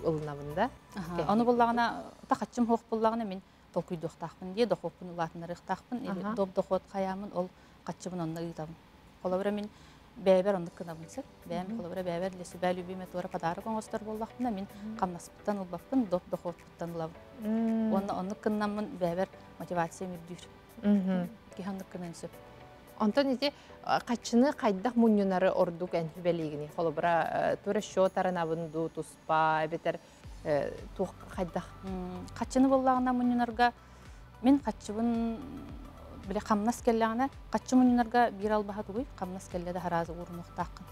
ұлынабында. Оны болағына, тақатшым хоқ болағына мен толкүйді ұқтақпын деді, қоқпын ұлатынлары ұқтақпын, доп-доқот қаямын, ол қатшымын онында ұйтамын. Қолабыра мен бәйбәр ондық қынабын сәр. Бәйім қолабыра бәйбәр лесі бәлібеме туара падары қоңғыстар болдақпында мен қамнасыптан ұлбақпын, доп-доқотпыттан ұлабын. Оны ондық қынамын бәйбәр мотивация мүрдүйір. Антон иди, качены кайдах муньюнары ордук энтибелигни. Холобра туре шотарана венду туспа, бетер тух кайдах. Качены воллана муньюнарга мин качевын бля камнас келлана. Каче муньюнарга бирал бахатуй камнас келледа хараз ур мухтакн.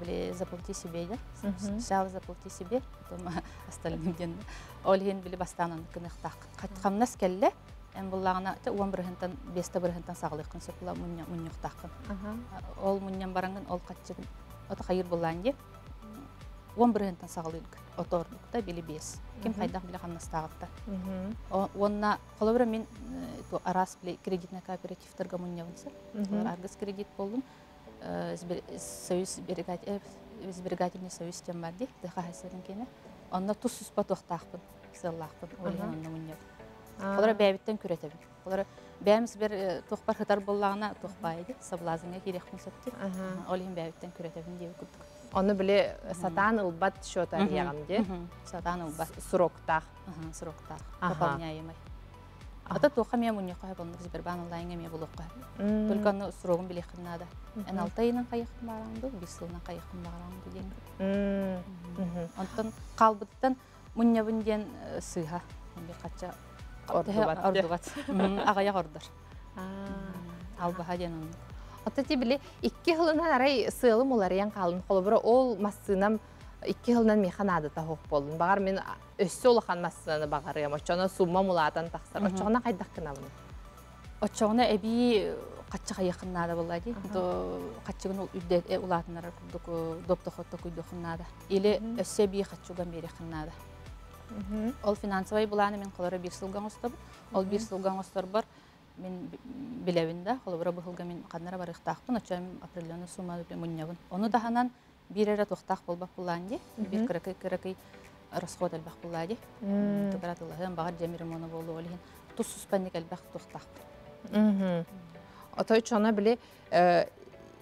Бля заплати себе да, сял заплати себе, потом остальным день. Олгин бля бастанан кнехтак. Камнас келле Эмбуллана, это уамбрахентан, бестабрахентан сагликун сокла муньяхтакан. Ол муньям баранган, ол катчигун. Ото хайр буланди, уамбрахентан саглик, оторнук, да били бес. Кем хайдах били хам настагта. Уонна, холобра мин то арас бли кредитная кооператив торга муньявнсер. Аргас кредит полун, союз сберегательный союз тем барди, дехахасерин кине. Онна тусус патохтахпун, кселлахпун, олихан на муньяв. Холора бейбиттен күретебин. Холора бейбимиз бир тохпар хатар боллағына тохпайды, саблазыңа керекпін сөтті. Олейін бейбиттен күретебин дейбі күттік. Оны біле сатан ұлбат шотар яғанды. Сатан ұлбат. Сұрақтақ. Сұрақтақ. Қапалыняйымай. Ата тоқа мен мұнне қой болыңыз бір бан ұлайыңа мен болуқ қой. Түлкі оны сұрағын біле қынады. Ән 6 айынан қайықын бағаранды, 5 жылынан қайықын бағаранды дейін. Онтан қалбыттан мұнне бүнден сұйға. Ордугат. Агая ордар. Албахаден. Отти били икки хылынан арай сыылым уларыян калын. Холобура ол массынам икки хылынан механада тахоқ болдын. Бағар мен өссө улахан массынаны бағарыям. Отчоғына сумма мулаатан тақсар. Отчоғына қайдақ кына бұны? Отчоғына әбей қатчыға яқыннада болады. Қатчығын ол үлдет улатынлары доптоқотта күйдіқыннада. Или өссө бей қатчуған бері қыннада. Ол финансовай бұланы мен қолары бір сылған ұстабы. Ол бір сылған ұстар бар, мен біләуінді, қолары бұқылға мен қаднара бар ұқтақпын, өтшайым апреллені сумады мұннявын. Оны дағанан бір әрет ұқтақ болбақ бұланды, бір қырақы-қырақы расход әлбақ бұлады. Тұғырат ұлағын бағар жемірім оны болу олығын. Тұссыз пәндік әлбақ тұқтақпын. Отой чона біле,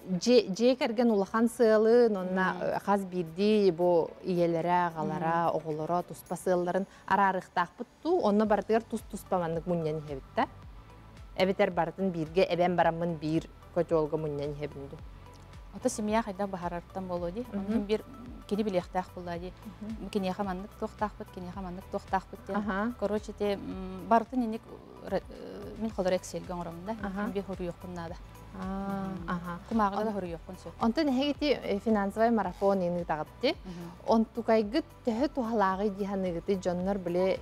Джекерген улахан сыылын, онна қаз бирди, бо иелері, ғалара, оғылара, туспа сыылдарын арарықтақ бұтту, онна бардығыр туспамандық мұннен хебітті. Әбетер бардын бирге, әбен барамын бір көте олға мұннен хебінді. Ота семья қайда бағарарттан болады, оның бір кені білектақ болады. Кене қамандық тоқтақ бұт, кене қамандық тоқтақ бұттен. Короче, бардын енек мен қолар әкселген орамында, Кумағына да хөрі еқпін сөйт. Онтын әйгіті финансовай марафон еңі тағыпты. Онтукайгы тәхі туғалағы дейханығыты жоннар біле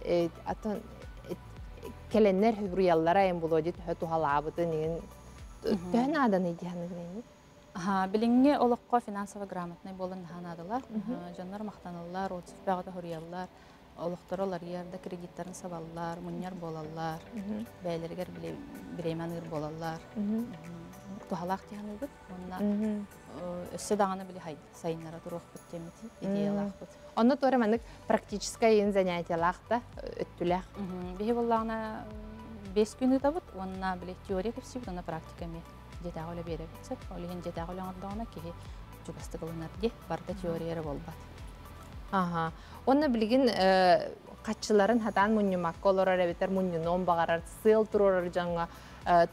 кәленнер хөріяллара әйін болуды тәхі туғалағы бұты неген тәхін аданы дейханығы нені? Біліңе олыққа финансовай грамотнай болын ғанадылар. Жоннар мақтанылар, отсыз бағыда хөріяллар, олықтар олар ерді кредиттарын сабалылар, мұнер болалар, бәйлергер біреймәнігір болалар. Тухалах тянугут, онна седана были хай, сайнера турох под теми идея лахпут. Онна торе манек практическое ин занятие лахта, тулях. Бегиваллана без кюнита вот, онна были теория красивы, но на практиками дети оля берется, оля ин дети оля отдана, кие чубастыгал нарди, барда теория револбат. Онна блигин качеларен хатан муньюмак колорар эвитер муньюном багарар сел турорар жанга.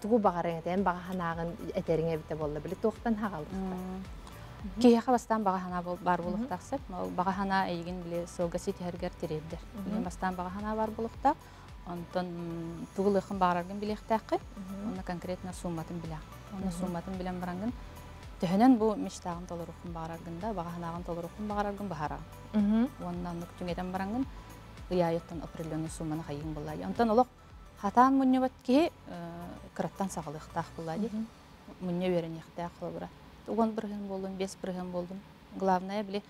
Тугу бағарыңден бағанағын әтеріңе біті болды, білі тоқтан хағалдықта. Кейі қабастан бағана бар болықтақсып, бағана әйген біле соғасы тәргер терелдер. Бастан бағана бар болықтақ, онтын туғыл ұқын бағарарғын білектәқі, оны конкретно сумматын біле. Оны сумматын білен баранғын, түхінен бұл мештағын толыр ұқын бағарарғында, бағанағын толыр ұқын бағарарғын бағарарғын. Онынан нүктіңеден баранғын, ұяйыттан определенный сумманы қайын болады. Онтан олық Хатан мунне батки краттан сагалыктах булады. Мунне беренектах булбара. Туган бирген болдым, 5 бирген болдым. Главное биле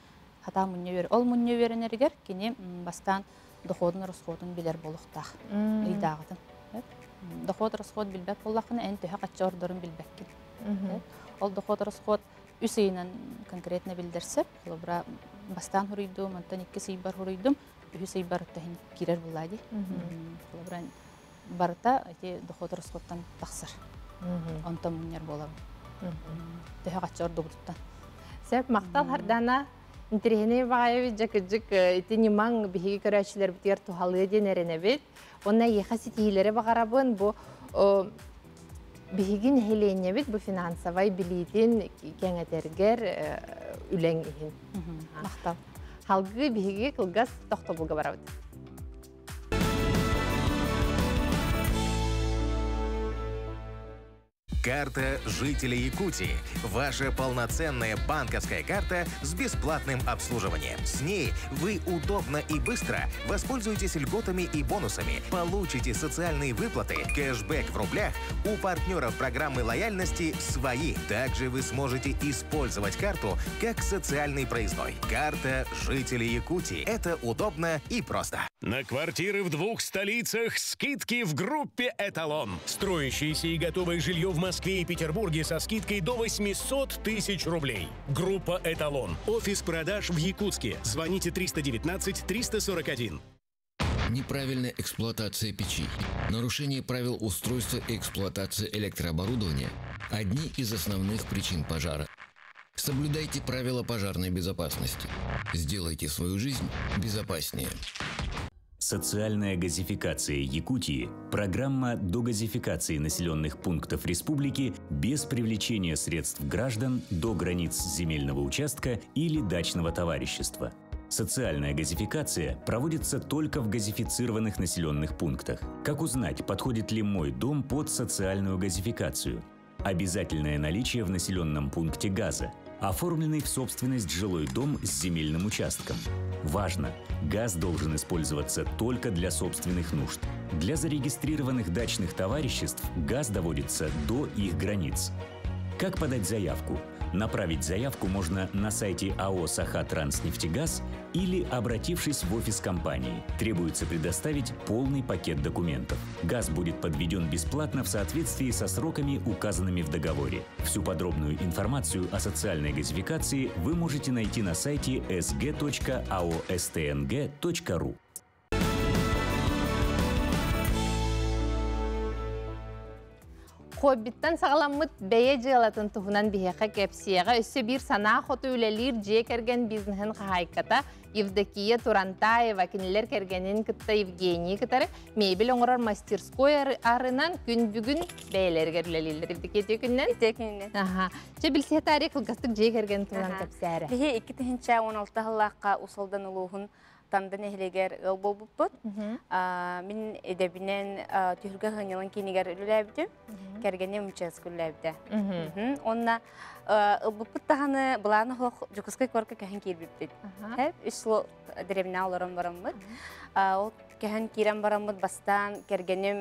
хатан мунне бер. Ол мунне беренергер кини бастан доходун расходун билер болуктах. Илдагытын. Доход расход билбек буллакны эн төһә кача ордорун билбеккин. Ол доход расход үсейнен конкретно билдерсе, булбара бастан хурыйдым, монтан 2 сыйбар хурыйдым, 2 сыйбар тахин кирер булады. Булбара Барта эти доходы расходтан тақсыр. Онтан мұнер болам. Төхі қатшы ордығырттан. Сәп мақтал қардана, интерегіне бағайып, жақы-жық етіні маң бігі көрәшілер бітер тұғалығы денеріне бет. Онна еқасы тегілері бағарабын, бұ Бигин хелене бит бу финансовый билетин кеңетергер үлең иһин. Мактап. Халгы биге кылгас тохтобулга барабыт. Карта жителей Якутии. Ваша полноценная банковская карта с бесплатным обслуживанием. С ней вы удобно и быстро воспользуетесь льготами и бонусами, получите социальные выплаты, кэшбэк в рублях, у партнеров программы лояльности свои. Также вы сможете использовать карту как социальный проездной. Карта жителей Якутии. Это удобно и просто. На квартиры в двух столицах скидки в группе «Эталон». Строящиеся и готовое жилье в Москве и Петербурге со скидкой до 800 тысяч рублей. Группа «Эталон». Офис продаж в Якутске. Звоните 319 341. Неправильная эксплуатация печи, нарушение правил устройства и эксплуатации электрооборудования – одни из основных причин пожара. Соблюдайте правила пожарной безопасности. Сделайте свою жизнь безопаснее. Социальная газификация Якутии – программа догазификации населенных пунктов республики без привлечения средств граждан до границ земельного участка или дачного товарищества. Социальная газификация проводится только в газифицированных населенных пунктах. Как узнать, подходит ли мой дом под социальную газификацию? Обязательное наличие в населенном пункте газа. Оформленный в собственность жилой дом с земельным участком. Важно! Газ должен использоваться только для собственных нужд. Для зарегистрированных дачных товариществ газ доводится до их границ. Как подать заявку? Направить заявку можно на сайте АО «Саха-Транснефтегаз» или обратившись в офис компании. Требуется предоставить полный пакет документов. Газ будет подведен бесплатно в соответствии со сроками, указанными в договоре. Всю подробную информацию о социальной газификации вы можете найти на сайте sg.aostng.ru. Хоббиттан сағаламмыт бәйе жиғалатын тұғынан бейеқі кәпсеғі үсі бір сана құты үлелер же кәрген бизнесін қағайқата Евдокия Турантаева кенелер кәргенен күтті Евгений күтірі мейбіл оңырар мастерской арынан күн бүгін бәйелерге үлелер. Евдокия текіннен? Текіннен. Аха. Че білсе тарей қылғастық же кәрген тұғынан кәпсәрі? Бейе 2-тінші 16 ғыллаққа ұсылдан ұлығын тандын әхілегер ғыл болбыппыт. Мен әдәбінен түйіргі ғынылын кейінігер үліләбді, кәргене мүмчәсік үліләбді. Онына ұлбыппыт тағаны бұланы хоқ жүкізгі көркі кәхін кейірбіппет. Үш сұлы дәребіне оларым барамбыт. Кәхін кейрен барамбыт бастан кәргенем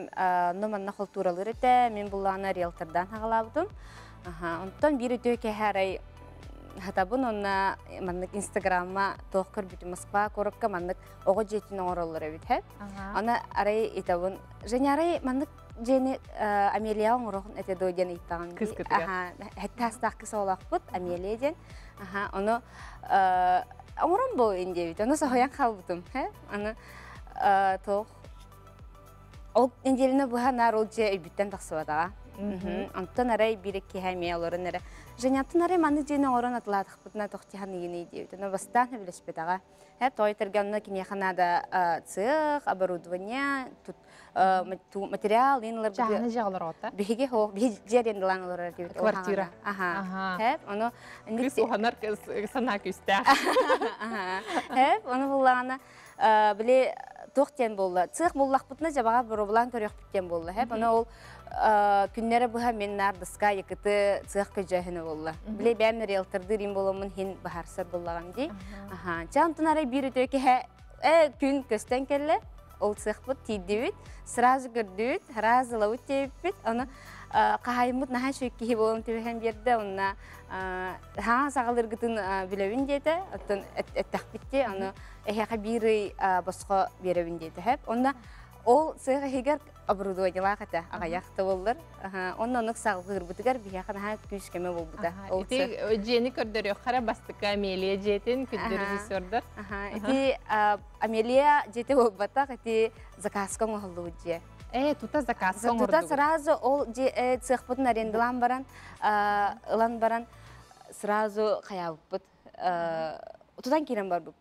номанна қолтуралыр әті. Мен бұланы риалтардан ағалабдым. Онтан бір өте кәхәрай Хатабын онна маннык инстаграмма тоқыр бүті Москва көріпкі маннык оғы жетінің оралыр әбіт әп. Она арай етабын. Және арай маннык жені Амелия оңырығын әте дойден еттаған. Кыз күтігі. Әтті астақ кіс олақ бұд Амелия ден. Оны оңырым бұл әнде бит. Оны соғаян қал бұдым. Оны тоқ. Ол әнделіні бұға нар ол же әбіттен тақсы бадаға. Антон арай бирек кеме олорун эре. Жанятын арай маны жени орон атладык бутна токтихан ийни дейт. Но бастан билишпетага. Э тойтерганна кинеханада цех, оборудование, тут материал инлер бу. Жаларата. Биге хо, би жеренлан олор дейт. Квартира. Аха. Э оно инглис уханар санакүстә. Аха. Э оно буллана биле токтен булла. Цех буллак бутна жабага бурлан көрөк биттен булла. Э оно ол күннәрі бұға мен нардысқа екіті цық көжәхіні болы. Біле бәмір елтірді рим болымын хен бұхарсыр болыған дей. Жантын арай бір өте өке күн көстен кәлі, ол цық бұд тейді өт, сразу көрді өт, разылы өт тейіп өт, оны қағайымыд наға шөйкеге болым төбіген берді, онына ғана сағалыр күтін біләуін дейді, өттің әттәқ бітті, оны әхеға бірі босқа беруін дейді. Онына ол цығы хегер оборудователларда агаяхта болдыр. Онна нук сагыр бутыгар бияхан ха күшкеме болбуда. Ити жени көрдөрө кара бастыкка Амелия жетин күдүрүсөрдөр. Ити Амелия жете болбата ити заказка моглу же. Тута заказка моглу. Тута сразу ол же цех бутун арендалан баран, лан баран сразу каяп бут. Тутан кирен бар бут.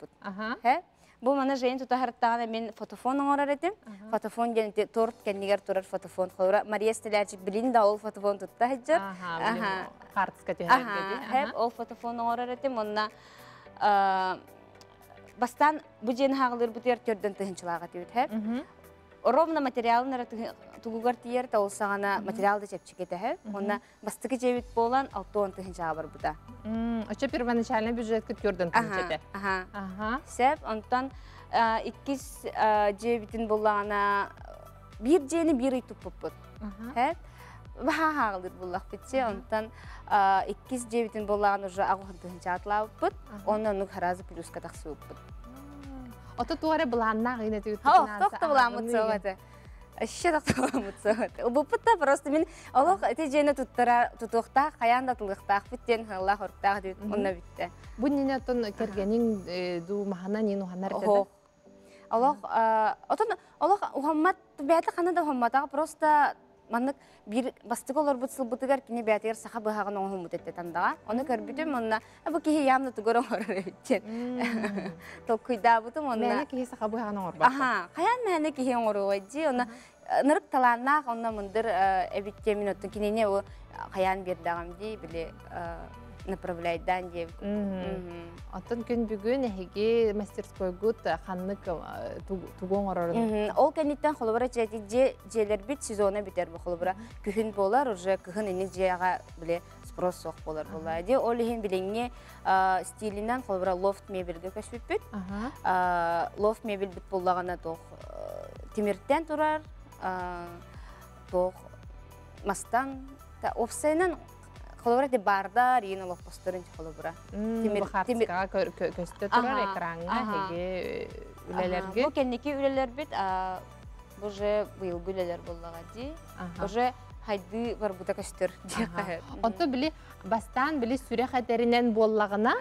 Бо мана жен тута харттана мен фотофон оңорарытым. Фотофон генде торт кеннигер турар фотофон холура. Мариестелерчик билинда ол фотофон тутта хаджар. Аха. Картска тенерге. Хеп ол фотофон оңорарытым. Онна бастан бу жен хагылыр бутер көрдөн тынчылага тибит хеп. Ровно материалнары тугугар тиер та олсагана материалды чепчикете хеп. Онна бастыгы жебит болан 6-10 тынчага бар бута. Оча первоначально бюджет көрдөн тынчете. Аха. Сеп онтан 2 жебитин боллагана бир жени бир итүп поппот. Хеп. Баха хагылыр буллак кетсе онтан 2 жебитин боллаган уже агын тынча атлаппот. Ондан ну харазы плюска таксыппот. Ото туаре бланна гинетү. Хо, токта бламуцовате. Еще токта бламуцовате. Убупта просто мин Аллах эти жена туттара тутохта хаянда тулыхта биттен Аллах орта дейт онна битте. Буннине тон кергенин ду маханани ну ханартеде. Аллах отон Аллах Мухаммад бияты ханада Мухаммада просто маннык бир бастыголор бутсыл бутыгар кине биятер сахабы хагын оңумут этте тандага аны көрбүтүм онна бу кихи ямны тугорон орореттен то куйда бутум онна мен кихи сахабы хагын орба аха каян мен кихи орогойди онна нырык таланна онна мындыр эбитке минуттун кинене о каян бердагамди биле направляет данди. Антон кун бүгүн эги мастерской гут ханнык тугоңорор. Ол кенеттен холобара жети желер бит сезону битер бу холобара. Күхүн болар уже кыгын эне жеага биле спрос сок болар булайды. Ол хин билеңе стилинен холобара лофт мебелге көчүп бит. Лофт мебел бит боллагана тох тимиртен турар, тох мастан та офсенен холобра те барда рина лох постерин холобра. Тимирка көстө турар экранга хеге үлелерге. Бу кенники үлелер бит, уже быйыл үлелер боллагади. Уже хайды бар бута көстөр дияка. Отто били бастан били сүре хатеринен боллагына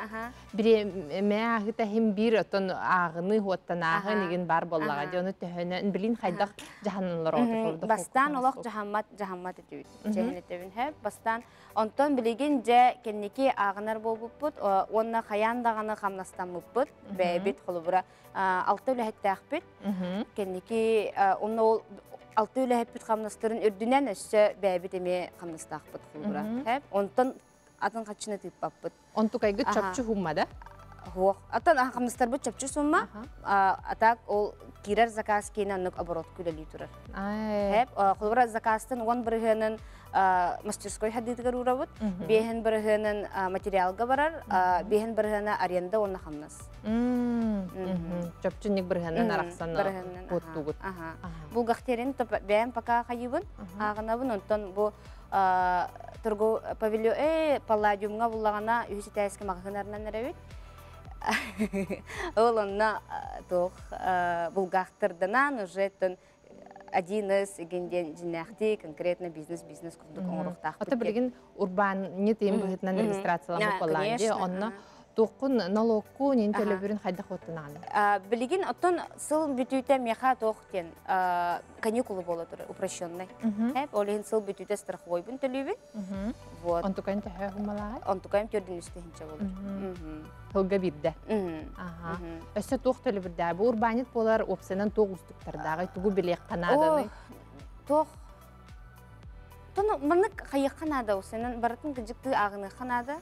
бире меагыта хим бир отон агыны хоттанагы деген бар боллагади. Ону төһөнөн билин хайдах жаһаннылар отурду. Бастан Аллах жаһанмат этибит. Жаһаннетевин хеп бастан онтон билеген же кенники агынар болбуппут, онна хаяндаганы камнастамыппут, бэбит холубура алты үлэхтахпит. Кенники онно ол алты үлэхпит камнастырын үрдүнөн өссө бэбит эме камнастахпыт холубура. Хеп онтон атын качына тыппаппыт. Онтукайгы чапчы хуммада. Хох, атын камнастарбыт чапчы сумма, атак ол кирер заказ кенен оборот күлөлүй турар. Хеп холубура заказтын он биргенин мастерской хадидгер урабыт, бехен биргенин материалга барар, бехен биргена аренда онна хамнас. Чапчынник биргенин араксана оттугут. Бул гахтерин бен пока хайыбын, агынабын онтон бу торгов павильон палладиумга буллагана үситайске магынарнан эребит. Ол онна тох бул гахтерданан уже тон один из генден жинахти конкретно бизнес курдук оңорукта. Ата билген урбан не тем бирден регистрацияланып калганды, онна токун налогку нин төлөбүрүн кайда коттунаган. Билген оттон сыл бүтүтө меха токтен каникулы боло тур, упрощённый. Хеп олен сыл бүтүтө страховой бүн төлөбүн. Вот. Онтукан тахы малай. Онтукан төрдүнүстө хинче болду. Холгабидде. Ага. Эсе тохтылы бирде. Бу урбанит болар опсенен 9-туктардагы тугу билек канаданы. Тох. Тону мынык кайык канада усенен бартын кыжыкты агыны канада.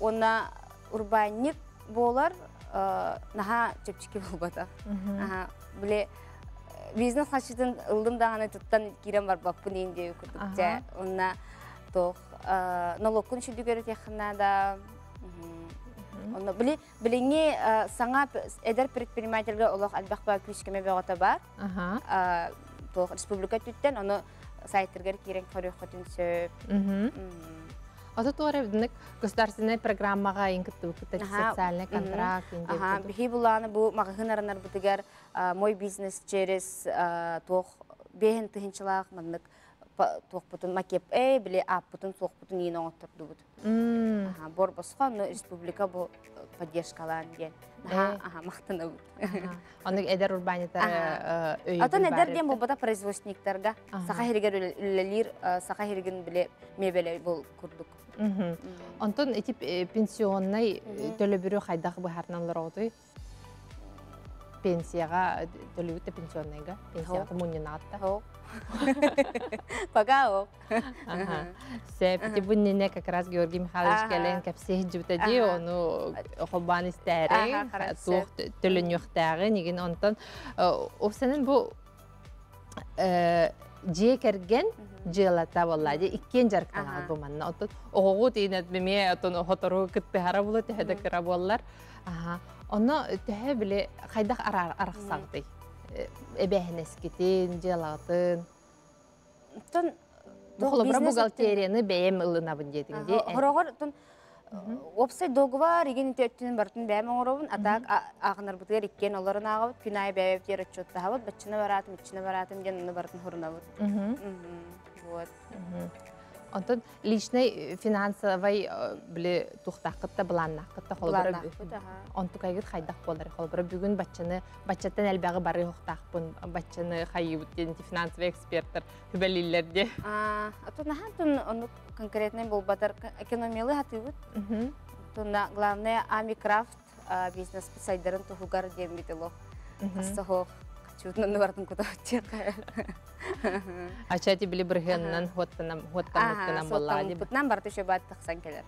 Она урбанит болар наха чепчики болбата. Ага. Биле бизнес хачытын ылдым даганы туттан кирем бар баппын энде күрдүктө. Она тох налогкун шүдүгөрө технада. Онно били билине саңа эдер предпринимательге олох албакпа күчкеме бегота бар. То республика түттен оно сайттергер керек көрөктүн сөп. Ата туары динек государственный программага инкеттүк социальный контракт инде. Бихи буланы бу магынарнар бутыгар мой бизнес через тох бехен тынчылак мындык тох бутун макеп биле ап бутун тох бутун ини оңоттурду бут. Бор басқан республика бұл поддержкалан ген. Мақтанып. Оны әдер урбанитары өйді бәрі. Атын әдерден бұл бата производственниктарға. Сақахергер үлелер, сақахерген біле мебелі бұл күрдік. Антон, әтіп пенсионнай төлі бүрі қайдағы бұхарналар оғды? пенсияға, төлеуітті пенсионныйға, пенсияға мұнын атта. Пока оқ. Сәпті бұннене как раз Георгий Михайлович кәлін кәпсех жүптәді, оны құлбан істәрін, түлін үйіқтәрін, еген онтан. Офсәнін бұ жекерген жылата болады, иккен жарықтан алды манна. Оғығу тейінәтмеме ғотыру күттіғара болады, әдікіра болылар. Оно тәһә биле хайдах арахсагды. Эбәһнескитин, җалатын. Тон бухлыбра бухгалтерияны бәем ылына бүндетең ди. Хорогор тон опсай договор иген тәттин бартын бәем оровын, атак агынар бүтер иккен оларын агып, финай бәеп тер чөттә хават, бәчне баратым, ичне баратым ген бартын хорнавы. Вот. Антон личный финансовый бле тухтахта бланна, хатта холбара. Антон кайгит хайдах полдары холбара. Бүгүн баччатан элбеги бары тухтахпун, баччаны хайыбытын финансовый эксперттер хүбелиллерде. Антон хантын аны конкретный болбатар экономиялы хатыбыт. Тунда главное Амикрафт бизнес специалдарын тухугар дембитело. Астахо чудно вартын куда тиркая. А чати были бригеннан хоттанам баллади. Путнам барты еще бат тахсан келер.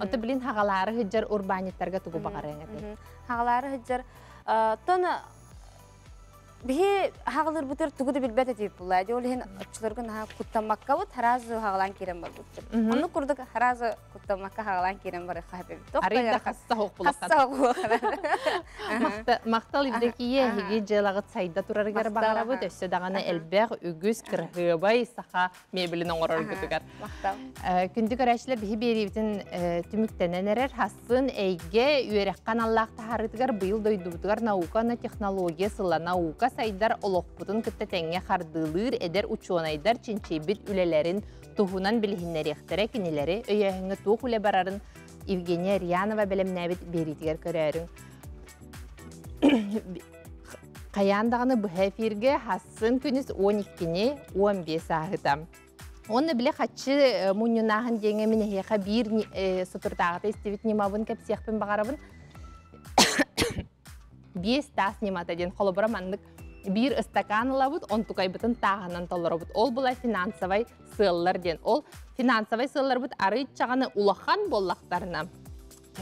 А ты блин хагалары хиджар урбани тарга тугу багаренети. Хагалары хиджар тон бие хагалар бутер тугу дебилбете тип баллади. Олехин чуларган хаг куттамакка вот харазу хагалан кирем балбутер. Ону курдак харазу куттамакка хагалан кирем бары хабиб. Аринда хассахук булакан. Хассахук. Мақтал идекие хиги желагат сайда тураргар багарабут. Эссе дагана элбер үгүз кирхыбай саха мебелин оңорор күтүгар. Күндү көрәшле бихи берибитин түмүктененерер хассын эйге үйрәккан Аллах тахарытыгар быйыл дойдубутугар науканы технология сыла наука сайдар олокпутун кыттетеңе хардылыр эдер учонайдар чинчебит үлелерин тухунан билихиннерехтере кинелери өйөһүңө туох үле барарын Евгения Рьянова белемнәбит беритигер көрәрүң. Қаяндағыны бұхәферге хасын күніс 12-15 ағытам. Оны біле қатшы мұнынағын деңе мені хеқа бір сұтыртағыта істевет немабын кәпсеқпен бағарабын. Бес тас немата ден қолыбыра маңдық бір ұстаканылы бұд, он тұқай бұтын тағынан толыры бұд. Ол бұла финансовай сыллар ден. Ол финансовай сыллар бұд ары итчағаны улақан боллақтарына.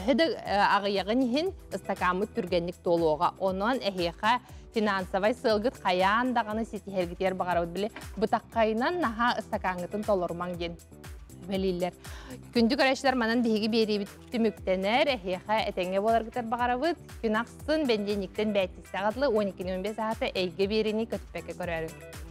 Хәдә агыягын һин истакамы түргәнлек толуга онан әһиха финансовый сылгыт хаян даганы ситергәтер багарабыз биле бутаккайнан наха истакаңгытын толормаң ген белиллер күндү көрәшләр манан биһиги берибит түмүктәнәр әһиха әтәңгә болар гытар багарабыз күнаксын бендениктен бәйтис сагытлы 12-15 сәгатьтә әйге берини көтпәккә көрәрү